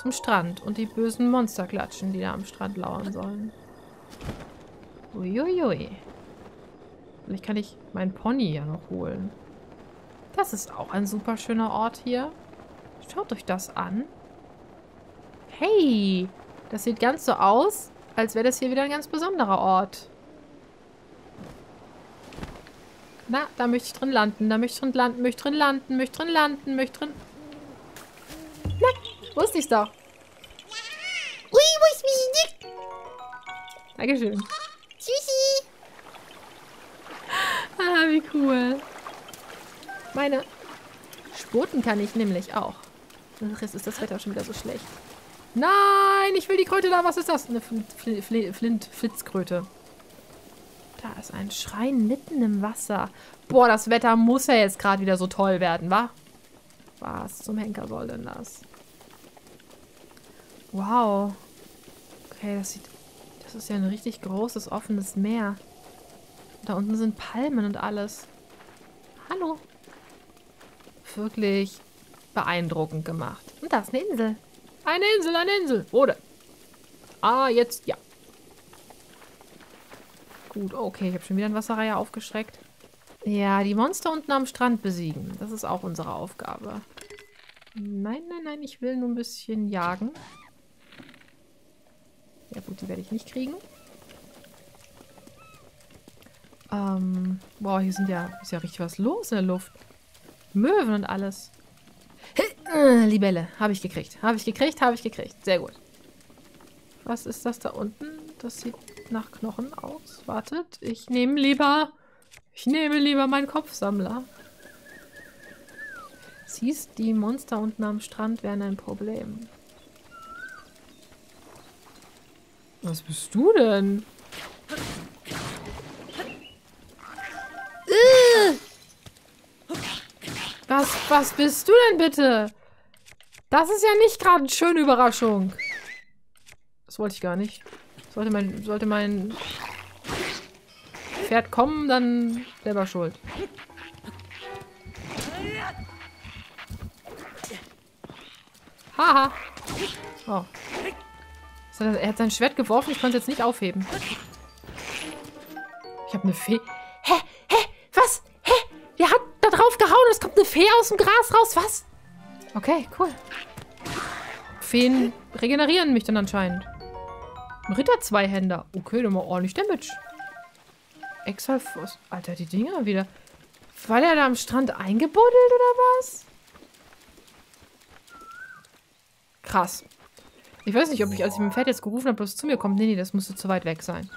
zum Strand. Und die bösen Monster klatschen, die da am Strand lauern sollen. Uiuiui. Vielleicht kann ich meinen Pony ja noch holen. Das ist auch ein super schöner Ort hier. Schaut euch das an. Hey, das sieht ganz so aus, als wäre das hier wieder ein ganz besonderer Ort. Na, da möchte ich drin landen, da möchte ich drin landen, möchte drin landen, möchte drin landen, möchte drin... Na, wusste ich's doch. Ui, wo ist mich nicht? Dankeschön. Tschüssi. Ah, wie cool. Meine Spurten kann ich nämlich auch. Ach, jetzt ist das Wetter schon wieder so schlecht. Nein, ich will die Kröte da. Was ist das? Eine Fl Fl Fl Flint-Flitzkröte. Da ist ein Schrein mitten im Wasser. Boah, das Wetter muss ja jetzt gerade wieder so toll werden, wa? Was zum Henker soll denn das? Wow. Okay, das sieht... Das ist ja ein richtig großes, offenes Meer. Da unten sind Palmen und alles. Hallo. Wirklich beeindruckend gemacht. Und da ist eine Insel. Eine Insel, eine Insel. Oder? Ah, jetzt, ja. Gut, okay. Ich habe schon wieder ein Wasserreiher aufgeschreckt. Ja, die Monster unten am Strand besiegen. Das ist auch unsere Aufgabe. Nein, nein, nein. Ich will nur ein bisschen jagen. Ja gut, die werde ich nicht kriegen. Ähm, boah, hier sind ja, ist ja richtig was los in der Luft. Möwen und alles. Äh, Libelle, habe ich gekriegt. Habe ich gekriegt, habe ich gekriegt. Sehr gut. Was ist das da unten? Das sieht nach Knochen aus. Wartet, ich nehme lieber... Ich nehme lieber meinen Kopfsammler. Siehst, die Monster unten am Strand wären ein Problem. Was bist du denn? Was, was bist du denn bitte? Das ist ja nicht gerade eine schöne Überraschung. Das wollte ich gar nicht. Sollte mein, sollte mein Pferd kommen, dann selber schuld. Haha. Oh. Er hat sein Schwert geworfen, ich konnte es jetzt nicht aufheben. Ich habe eine Fee. Hä? Hä? Was? Hä? Der hat da drauf gehauen und es kommt eine Fee aus dem Gras raus. Was? Okay, cool. Feen regenerieren mich dann anscheinend. Ein Ritter-Zweihänder. Okay, dann mal ordentlich Damage. Exalfoss. Alter, die Dinger wieder. War der da am Strand eingebuddelt oder was? Krass. Ich weiß nicht, ob ich, als ich mit dem Pferd jetzt gerufen habe, bloß zu mir kommt. Nee, nee, das musste zu weit weg sein.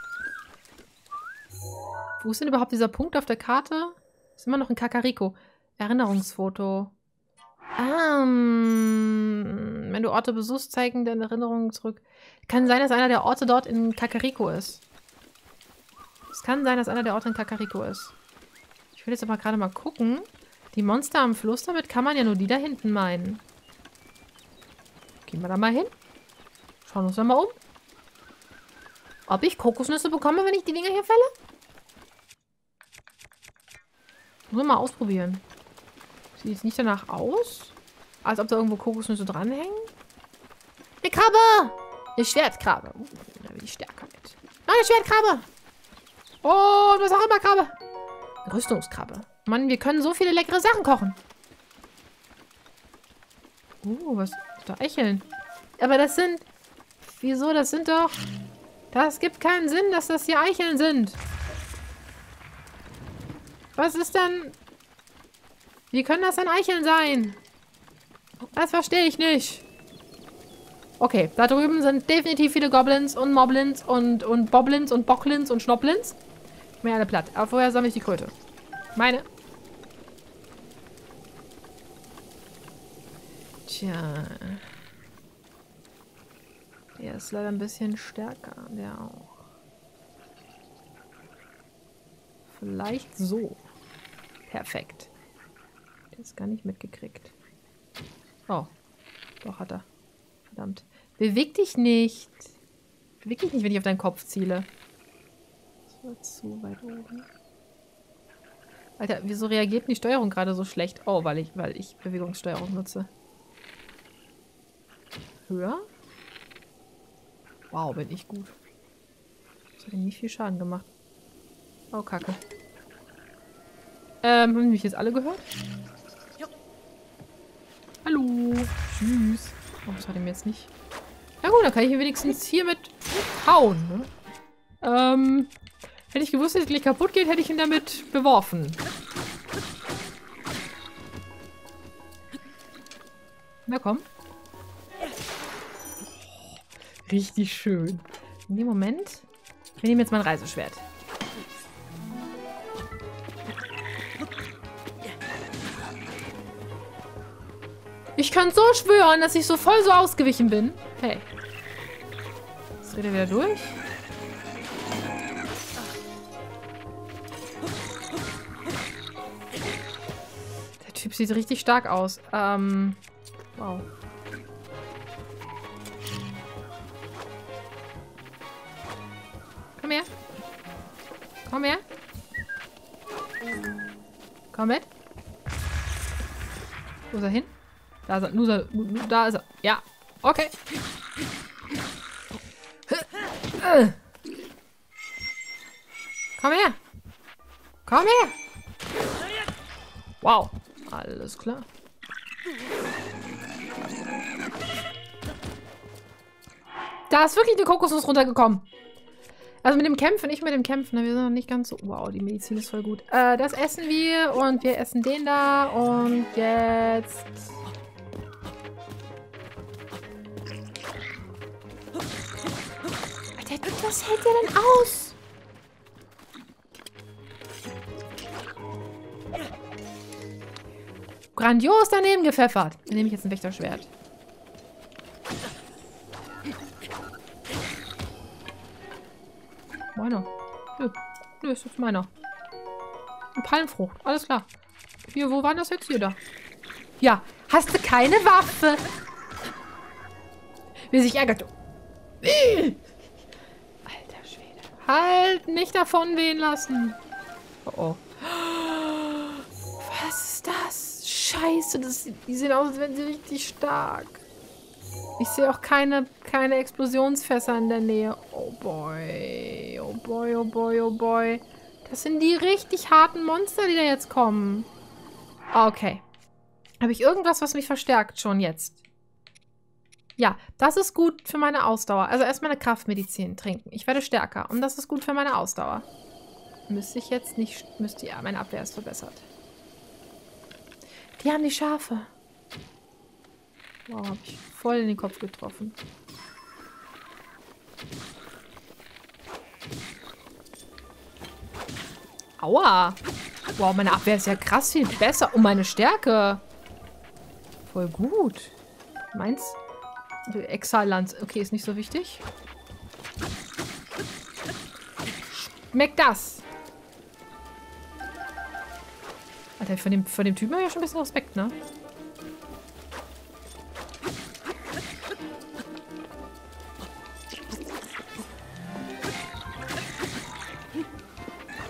Wo ist denn überhaupt dieser Punkt auf der Karte? Ist immer noch ein Kakariko. Erinnerungsfoto. Ähm, wenn du Orte besuchst, zeigen deine Erinnerungen zurück. Kann sein, dass einer der Orte dort in Kakariko ist. Es kann sein, dass einer der Orte in Kakariko ist. Ich will jetzt aber gerade mal gucken. Die Monster am Fluss, damit kann man ja nur die da hinten meinen. Gehen wir da mal hin. Schauen wir uns mal um. Ob ich Kokosnüsse bekomme, wenn ich die Dinger hier fälle? Muss man mal ausprobieren. Sieht jetzt nicht danach aus. Als ob da irgendwo Kokosnüsse dranhängen. Eine Krabbe! Eine Schwertkrabbe. Uh, da bin ich stärker mit. Nein, eine Schwertkrabbe! Oh, was auch immer, Krabbe. Eine Rüstungskrabbe. Mann, wir können so viele leckere Sachen kochen. Uh, was ist da? Eicheln. Aber das sind... Wieso? Das sind doch... Das gibt keinen Sinn, dass das hier Eicheln sind. Was ist denn... Wie können das denn Eicheln sein? Das verstehe ich nicht. Okay, da drüben sind definitiv viele Goblins und Moblins und, und Boblins und Bocklins und Schnopplins. Mir alle platt. Aber vorher sammle ich die Kröte. Meine. Tja... Der ist leider ein bisschen stärker, der auch. Vielleicht so. Perfekt. Der ist gar nicht mitgekriegt. Oh. Doch, hat er. Verdammt. Beweg dich nicht. Beweg dich nicht, wenn ich auf deinen Kopf ziele. Das war zu weit oben. Alter, wieso reagiert die Steuerung gerade so schlecht? Oh, weil ich, weil ich Bewegungssteuerung nutze. Höher? Wow, bin ich gut. Das hat ihm nicht viel Schaden gemacht. Oh, Kacke. Ähm, haben die mich jetzt alle gehört? Ja. Hallo. Tschüss. Oh, das hat ihm jetzt nicht... Na gut, dann kann ich ihn wenigstens hiermit hauen. Ne? Ähm, hätte ich gewusst, dass es gleich kaputt geht, hätte ich ihn damit beworfen. Na komm. Richtig schön. In dem Moment. Wir nehmen jetzt mein Reiseschwert. Ich kann so schwören, dass ich so voll so ausgewichen bin. Hey. Jetzt dreht er wieder durch. Typ sieht richtig stark aus. Ähm, wow. Komm her. Komm her. Komm mit. Wo ist er hin? Da ist er. Nur, nur, da ist er. Ja. Okay. Komm her. Komm her. Wow. Alles klar. Da ist wirklich eine Kokosnuss runtergekommen. Also mit dem Kämpfen, ich mit dem Kämpfen. Wir sind noch nicht ganz so... Wow, die Medizin ist voll gut. Äh, das essen wir und wir essen den da. Und jetzt... Alter, was hält der denn aus? Grandios daneben gepfeffert. Dann nehme ich jetzt ein Wächterschwert. Meiner. Nö. Nö, ist jetzt meiner. Eine Palmfrucht. Alles klar. Hier, wo waren das jetzt? Hier da. Ja. Hast du keine Waffe? Wie sich ärgert. Alter Schwede. Halt! Nicht davon wehen lassen. Oh oh. Was ist das? Scheiße. Das, die sehen aus, als wären sie richtig stark. Ich sehe auch keine, keine Explosionsfässer in der Nähe. Oh boy. Oh boy, oh boy, oh boy. Das sind die richtig harten Monster, die da jetzt kommen. Okay. Habe ich irgendwas, was mich verstärkt schon jetzt? Ja, das ist gut für meine Ausdauer. Also erstmal eine Kraftmedizin trinken. Ich werde stärker. Und das ist gut für meine Ausdauer. Müsste ich jetzt nicht... Müsste ja, meine Abwehr ist verbessert. Die haben die Schafe. Wow, hab ich voll in den Kopf getroffen. Aua! Wow, meine Abwehr ist ja krass viel besser. Und meine Stärke. Voll gut. Meins? Exzellenz. Okay, ist nicht so wichtig. Schmeckt das! Alter, von dem, von dem Typen habe ich ja schon ein bisschen Respekt, ne?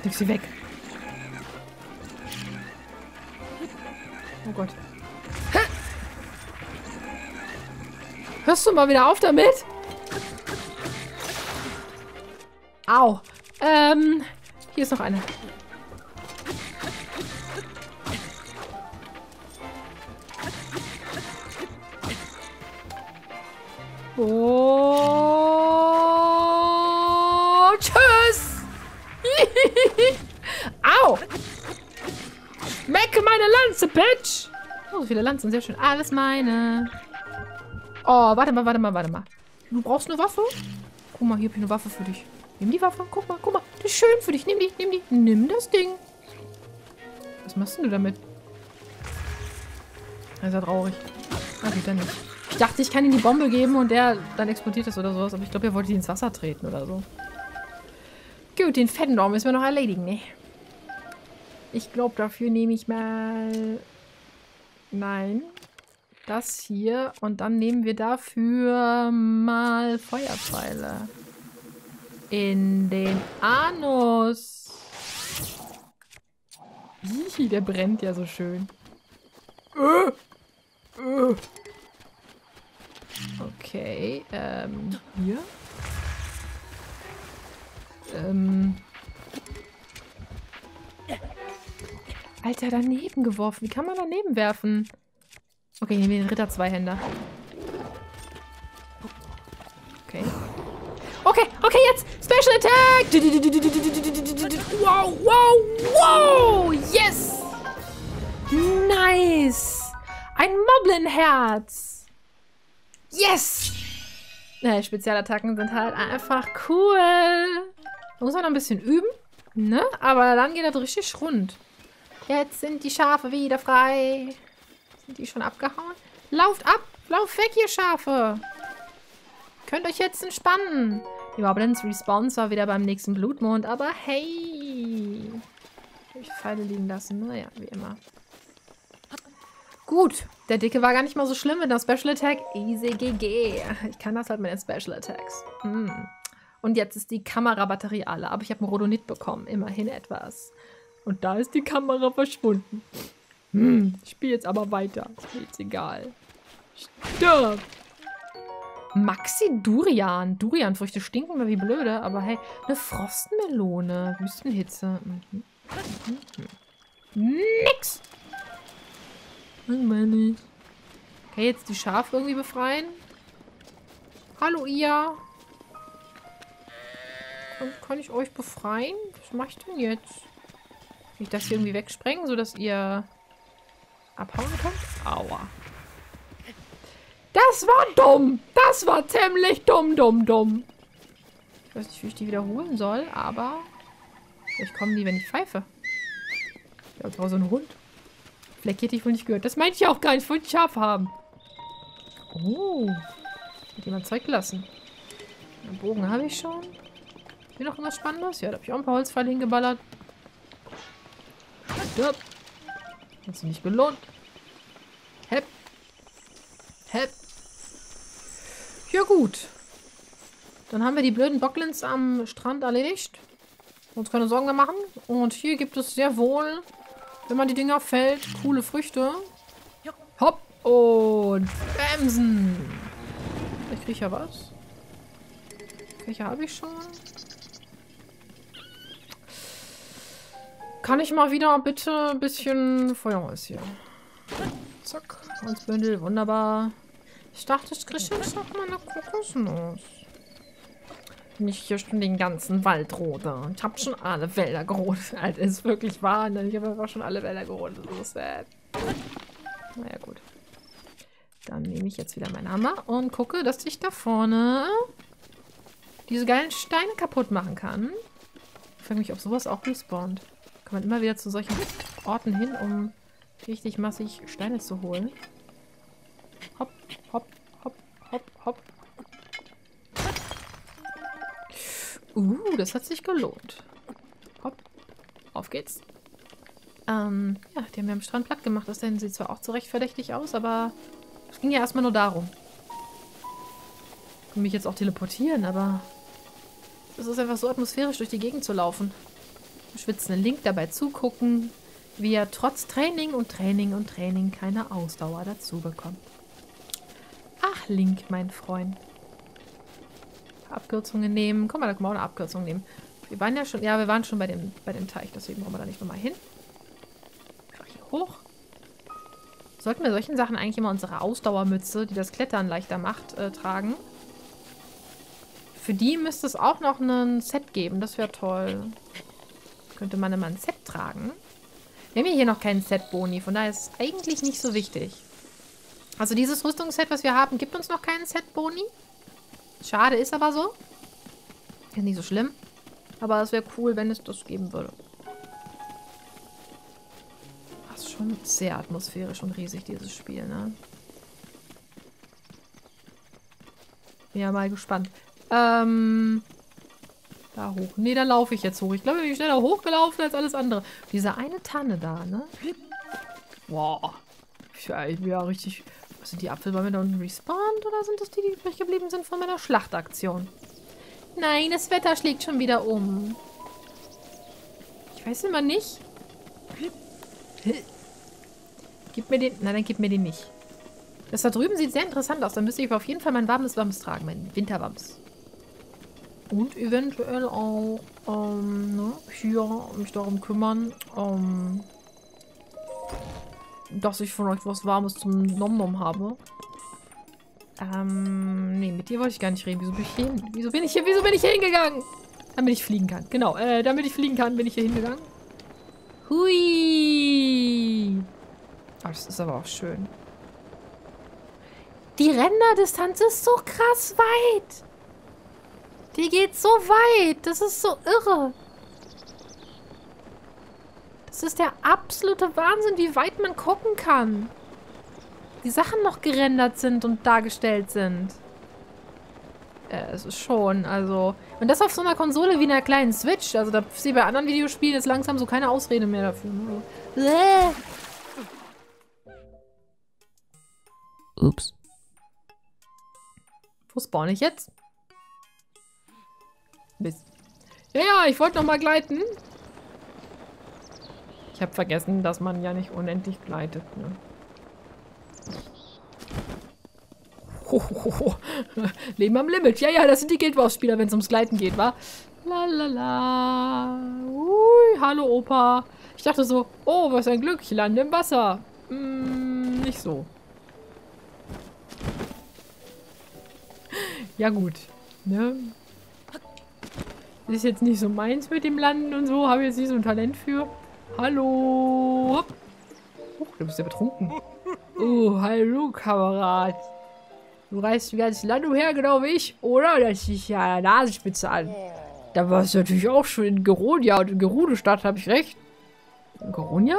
Ich sie weg. Oh Gott. Hä? Hörst du mal wieder auf damit? Au. Ähm, hier ist noch eine. Oh, tschüss. Au! Schmecke meine Lanze, Bitch! Oh, so viele Lanzen, sehr schön. Alles meine. Oh, warte mal, warte mal, warte mal. Du brauchst eine Waffe? Guck mal, hier habe ich eine Waffe für dich. Nimm die Waffe, guck mal, guck mal. Das ist schön für dich, nimm die, nimm die. Nimm das Ding. Was machst denn du damit? Das ist ja traurig. Na gut, dann nicht. Ich dachte, ich kann ihm die Bombe geben und der dann explodiert das oder sowas. Aber ich glaube, er wollte ihn ins Wasser treten oder so. Gut, den fetten Dorn müssen wir noch erledigen, ne? Ich glaube, dafür nehme ich mal... Nein. Das hier. Und dann nehmen wir dafür mal Feuerpfeile. In den Anus. Ih, der brennt ja so schön. Okay, ähm, hier. Ähm. Alter, daneben geworfen. Wie kann man daneben werfen? Okay, nehmen wir den Ritter Zweihänder. Okay. Okay, okay, jetzt! Special Attack! Wow, wow, wow! Yes! Nice! Ein Moblin-Herz! Yes! Äh, Spezialattacken sind halt einfach cool! Muss man noch ein bisschen üben, ne? Aber dann geht das richtig rund. Jetzt sind die Schafe wieder frei. Sind die schon abgehauen? Lauft ab! Lauft weg, ihr Schafe! Könnt euch jetzt entspannen. Die Moblins respawnen zwar wieder beim nächsten Blutmond, aber hey! Ich habe Pfeile liegen lassen, naja, wie immer. Gut, der Dicke war gar nicht mal so schlimm mit einer Special Attack. Easy G G. Ich kann das halt mit den Special Attacks. Mm. Und jetzt ist die Kamerabatterie alle. Aber ich habe einen Rhodonit bekommen. Immerhin etwas. Und da ist die Kamera verschwunden. Hm, ich spiele jetzt aber weiter. Ist mir jetzt egal. Stirb! Maxi-Durian. Durianfrüchte stinken mir wie blöde, aber hey, eine Frostmelone. Wüstenhitze. Mhm. Mhm. Nix! Langweilig. Kann ich jetzt die Schafe irgendwie befreien? Hallo, Ia. Kann, kann ich euch befreien? Was mache ich denn jetzt? Kann ich das hier irgendwie wegsprengen, sodass ihr abhauen könnt? Aua. Das war dumm. Das war ziemlich dumm, dumm, dumm. Ich weiß nicht, wie ich die wiederholen soll, aber vielleicht kommen die, wenn ich pfeife. Ich glaube, ich brauche so einen Hund. Vielleicht hätte ich wohl nicht gehört. Das meinte ich auch gar nicht. Ich wollte ein Schaf haben. Oh. Hat jemand Zeug gelassen. Den Bogen habe ich schon. Hier noch irgendwas Spannendes? Ja, da habe ich auch ein paar Holzpfeile hingeballert. Stirb. Hat sich nicht gelohnt. Hep. Hep. Ja gut. Dann haben wir die blöden Bocklins am Strand erledigt. Uns keine Sorgen mehr machen. Und hier gibt es sehr wohl, wenn man die Dinger fällt, coole Früchte. Hopp. Und bremsen. Vielleicht kriege ich ja was. Welche habe ich schon? Kann ich mal wieder bitte ein bisschen Feuerholz hier? Zack. Holzbündel. Wunderbar. Ich dachte, ich kriege jetzt noch mal eine Kokosnuss. Wenn ich hier schon den ganzen Wald rode. Ich habe schon alle Wälder gerodet. Alter, ist wirklich wahr. Ne? Ich habe einfach schon alle Wälder gerodet. So sad. Naja, gut. Dann nehme ich jetzt wieder meinen Hammer und gucke, dass ich da vorne diese geilen Steine kaputt machen kann. Ich frage mich, ob sowas auch respawnt. Kann man immer wieder zu solchen Orten hin, um richtig massig Steine zu holen. Hopp, hopp, hopp, hopp, hopp. Uh, das hat sich gelohnt. Hopp. Auf geht's. Ähm, ja, die haben wir am Strand platt gemacht. Das sieht zwar auch zurecht verdächtig aus, aber es ging ja erstmal nur darum. Ich kann mich jetzt auch teleportieren, aber es ist einfach so atmosphärisch, durch die Gegend zu laufen. Dem schwitzenden Link dabei zugucken, wie er trotz Training und Training und Training keine Ausdauer dazu bekommt. Ach, Link, mein Freund. Abkürzungen nehmen. Guck mal, da können wir auch eine Abkürzung nehmen. Wir waren ja schon, ja, wir waren schon bei dem, bei dem Teich, deswegen brauchen wir da nicht nochmal hin. Einfach hier hoch. Sollten wir solchen Sachen eigentlich immer unsere Ausdauermütze, die das Klettern leichter macht, äh, tragen? Für die müsste es auch noch ein Set geben. Das wäre toll. Könnte man immer ein Set tragen. Wir haben ja hier noch keinen Set-Boni, von daher ist es eigentlich nicht so wichtig. Also dieses Rüstungsset, was wir haben, gibt uns noch keinen Set-Boni. Schade, ist aber so. Ist nicht so schlimm. Aber es wäre cool, wenn es das geben würde. Das ist schon sehr atmosphärisch und riesig, dieses Spiel, ne? Bin ja mal gespannt. Ähm, da hoch. Ne, da laufe ich jetzt hoch. Ich glaube, ich bin schneller hochgelaufen als alles andere. Diese eine Tanne da, ne? Wow. Ich bin ja richtig... Sind die Apfelbäume da unten respawned oder sind das die, die übrig geblieben sind von meiner Schlachtaktion? Nein, das Wetter schlägt schon wieder um. Ich weiß immer nicht. Gib mir den... Nein, dann gib mir den nicht. Das da drüben sieht sehr interessant aus. Dann müsste ich auf jeden Fall mein warmes Wams tragen. Mein Winterwams. Und eventuell auch ähm, ne, hier mich darum kümmern, ähm, dass ich von euch was Warmes zum Nom-Nom habe. Ähm, nee, mit dir wollte ich gar nicht reden. Wieso bin ich hier, wieso bin ich hier, wieso bin ich hier hingegangen? Damit ich fliegen kann. Genau, äh, damit ich fliegen kann, bin ich hier hingegangen. Hui! Oh, das ist aber auch schön. Die Renderdistanz ist so krass weit. Die geht so weit. Das ist so irre. Das ist der absolute Wahnsinn, wie weit man gucken kann. Die Sachen noch gerendert sind und dargestellt sind. Äh, es ist schon, also... Und das auf so einer Konsole wie einer kleinen Switch. Also da sehe ich bei anderen Videospielen jetzt langsam so keine Ausrede mehr dafür. Äh. Ups. Wo spawn ich jetzt? Mist. Ja, ja, ich wollte noch mal gleiten. Ich habe vergessen, dass man ja nicht unendlich gleitet. Ne? Hohoho. Leben am Limit. Ja, ja, das sind die Guild Wars-Spieler, wenn es ums Gleiten geht, wa? Lalala. Ui, hallo Opa. Ich dachte so, oh, was ein Glück, ich lande im Wasser. Hm, nicht so. Ja gut, ne? Ist jetzt nicht so meins mit dem Landen und so, habe jetzt nicht so ein Talent für. Hallo! Hopp. Oh, du bist ja betrunken. Oh, hallo Kamerad. Du reist ein ganzes Land umher, genau wie ich, oder? Das ist ja eine Nasenspitze an. Da warst du natürlich auch schon in Goronia und in Gerudo-Stadt, habe ich recht. In Goronia?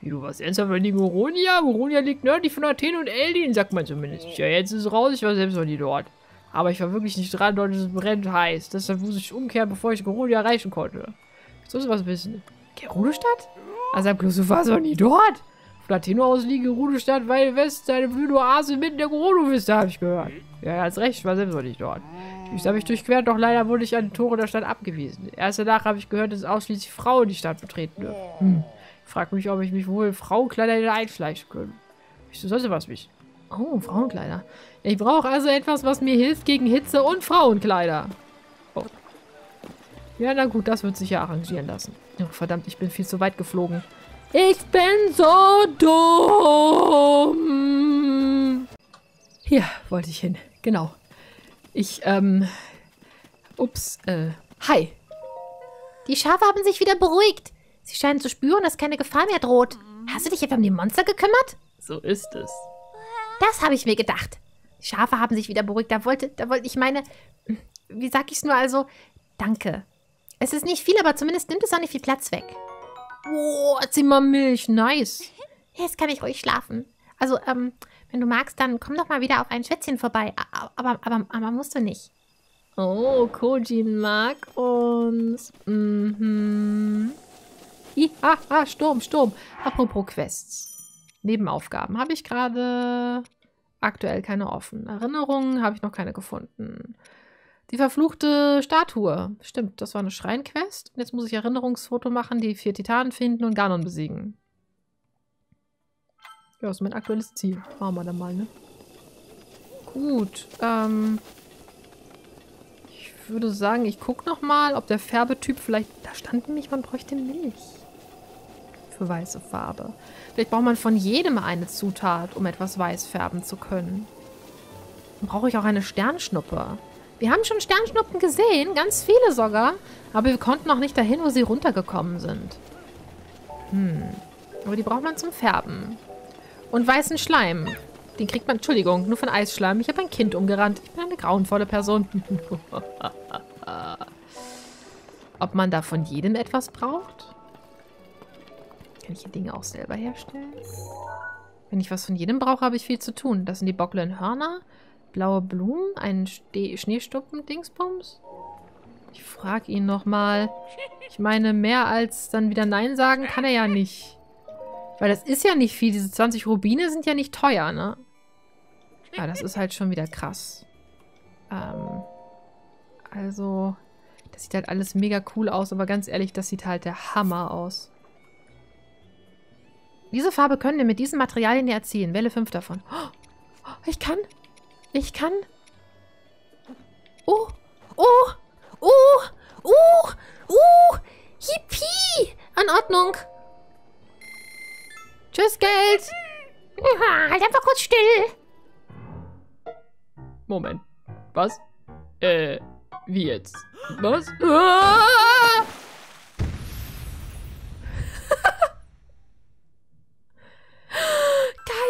Wie, du warst ernsthaft in Goronia? Goronia liegt nördlich von Athen und Eldin, sagt man zumindest. Ja, jetzt ist es raus, ich war selbst noch nie dort. Aber ich war wirklich nicht dran, dort ist es brennend heiß. Deshalb muss ich umkehren, bevor ich Goronia erreichen konnte. Jetzt muss ich was wissen. Gerudo-Stadt? Also bloß, du warst noch nie dort. Von Hateno aus liegt Gerudo-Stadt, weil West eine blühende Oase mitten in der Gerudo-Wüste, habe ich gehört. Ja, er hat recht, ich war selbst noch nicht dort. Ich habe mich durchquert, doch leider wurde ich an den Toren der Stadt abgewiesen. Erst danach habe ich gehört, dass ausschließlich Frauen die Stadt betreten dürfen. Hm. Ich frage mich, ob ich mich wohl in Frauenkleider hätte einschleichen können. Ich sollte was mich. Oh, Frauenkleider. Ich brauche also etwas, was mir hilft gegen Hitze und Frauenkleider. Oh. Ja, na gut, das wird sich ja arrangieren lassen. Oh, verdammt, ich bin viel zu weit geflogen. Ich bin so dumm. Hier wollte ich hin. Genau. Ich, ähm... Ups, äh... Hi. Die Schafe haben sich wieder beruhigt. Sie scheinen zu spüren, dass keine Gefahr mehr droht. Hast du dich etwa um die Monster gekümmert? So ist es. Das habe ich mir gedacht. Die Schafe haben sich wieder beruhigt. Da wollte, da wollte ich meine... Wie sag ich's nur also? Danke. Es ist nicht viel, aber zumindest nimmt es auch nicht viel Platz weg. Oh, zieh mal Milch. Nice. Jetzt kann ich ruhig schlafen. Also, ähm, wenn du magst, dann komm doch mal wieder auf ein Schwätzchen vorbei. Aber, aber, aber musst du nicht. Oh, Kojin mag uns. Mhm. Ah, ah, Sturm, Sturm. Apropos Quests. Nebenaufgaben habe ich gerade aktuell keine offen. Erinnerungen habe ich noch keine gefunden. Die verfluchte Statue. Stimmt, das war eine Schreinquest. Jetzt muss ich Erinnerungsfoto machen, die vier Titanen finden und Ganon besiegen. Ja, ist mein aktuelles Ziel. Machen wir dann mal, ne? Gut, ähm... ich würde sagen, ich gucke nochmal, ob der Färbetyp vielleicht... Da stand nämlich, man bräuchte Milch. Für weiße Farbe. Vielleicht braucht man von jedem eine Zutat, um etwas weiß färben zu können. Dann brauche ich auch eine Sternschnuppe. Wir haben schon Sternschnuppen gesehen, ganz viele sogar. Aber wir konnten noch nicht dahin, wo sie runtergekommen sind. Hm. Aber die braucht man zum Färben. Und weißen Schleim. Den kriegt man, Entschuldigung, nur von Eisschleim. Ich habe ein Kind umgerannt. Ich bin eine grauenvolle Person. Ob man da von jedem etwas braucht? Kann ich die Dinge auch selber herstellen? Wenn ich was von jedem brauche, habe ich viel zu tun. Das sind die Bocklen Hörner, blaue Blumen, ein Schneestuppen-Dingsbums. Ich frage ihn nochmal. Ich meine, mehr als dann wieder Nein sagen kann er ja nicht. Weil das ist ja nicht viel. Diese zwanzig Rubine sind ja nicht teuer, ne? Ja, das ist halt schon wieder krass. Ähm, also, das sieht halt alles mega cool aus. Aber ganz ehrlich, das sieht halt der Hammer aus. Diese Farbe können wir mit diesen Materialien ja erzielen. Wähle fünf davon. Oh, ich kann. Ich kann. Oh. Oh. Oh. Oh. Oh. Yippie. An Ordnung. Tschüss, Geld! Ja, halt einfach kurz still! Moment. Was? Äh, wie jetzt? Was? Ah! Geil!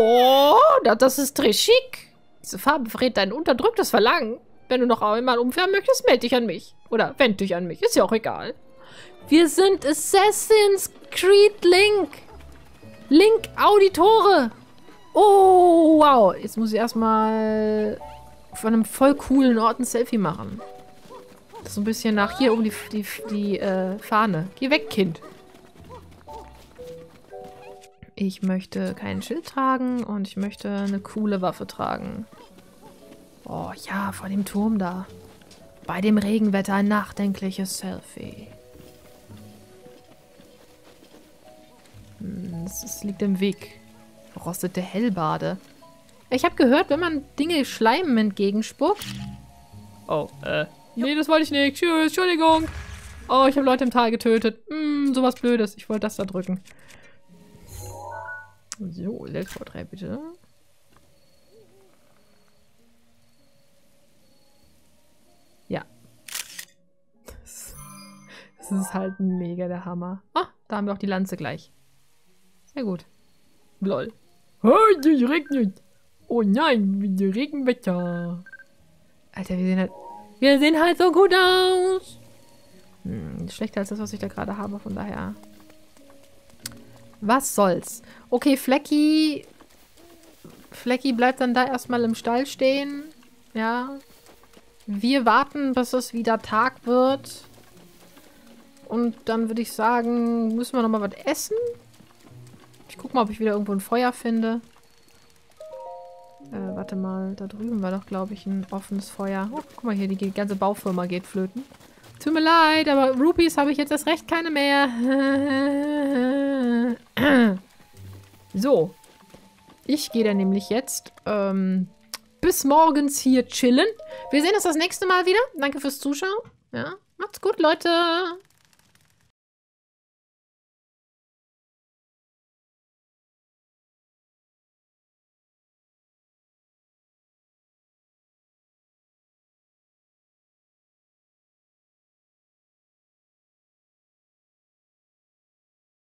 Oh, das ist très chic. Diese Farbe verrät dein unterdrücktes Verlangen. Wenn du noch einmal umfärben möchtest, melde dich an mich. Oder wend dich an mich. Ist ja auch egal. Wir sind Assassin's Creed Link. Link Auditore. Oh, wow. Jetzt muss ich erstmal von einem voll coolen Ort ein Selfie machen. Das ist so ein bisschen nach hier um die, die, die äh, Fahne. Geh weg, Kind. Ich möchte kein Schild tragen und ich möchte eine coole Waffe tragen. Oh ja, vor dem Turm da. Bei dem Regenwetter ein nachdenkliches Selfie. Es liegt im Weg. Rostete Hellbade. Ich habe gehört, wenn man Dinge Schleim entgegenspuckt. Oh, äh. Nee, das wollte ich nicht. Tschüss, Entschuldigung. Oh, ich habe Leute im Tal getötet. Hm, sowas Blödes. Ich wollte das da drücken. So, Level drei bitte. Ja. Das, das ist halt mega der Hammer. Ah, da haben wir auch die Lanze gleich. Sehr gut. Lol. Oh, es regnet. Oh nein, mit dem Regenwetter. Alter, wir sehen halt... Wir sehen halt so gut aus. Hm, schlechter als das, was ich da gerade habe, von daher... Was soll's? Okay, Flecki... Flecki bleibt dann da erstmal im Stall stehen. Ja. Wir warten, bis es wieder Tag wird. Und dann würde ich sagen, müssen wir nochmal was essen? Ich guck mal, ob ich wieder irgendwo ein Feuer finde. Äh, warte mal. Da drüben war doch, glaube ich, ein offenes Feuer. Oh, guck mal hier, die ganze Baufirma geht flöten. Tut mir leid, aber Rupees habe ich jetzt erst recht keine mehr. So. Ich gehe dann nämlich jetzt ähm, bis morgens hier chillen. Wir sehen uns das nächste Mal wieder. Danke fürs Zuschauen. Ja, macht's gut, Leute.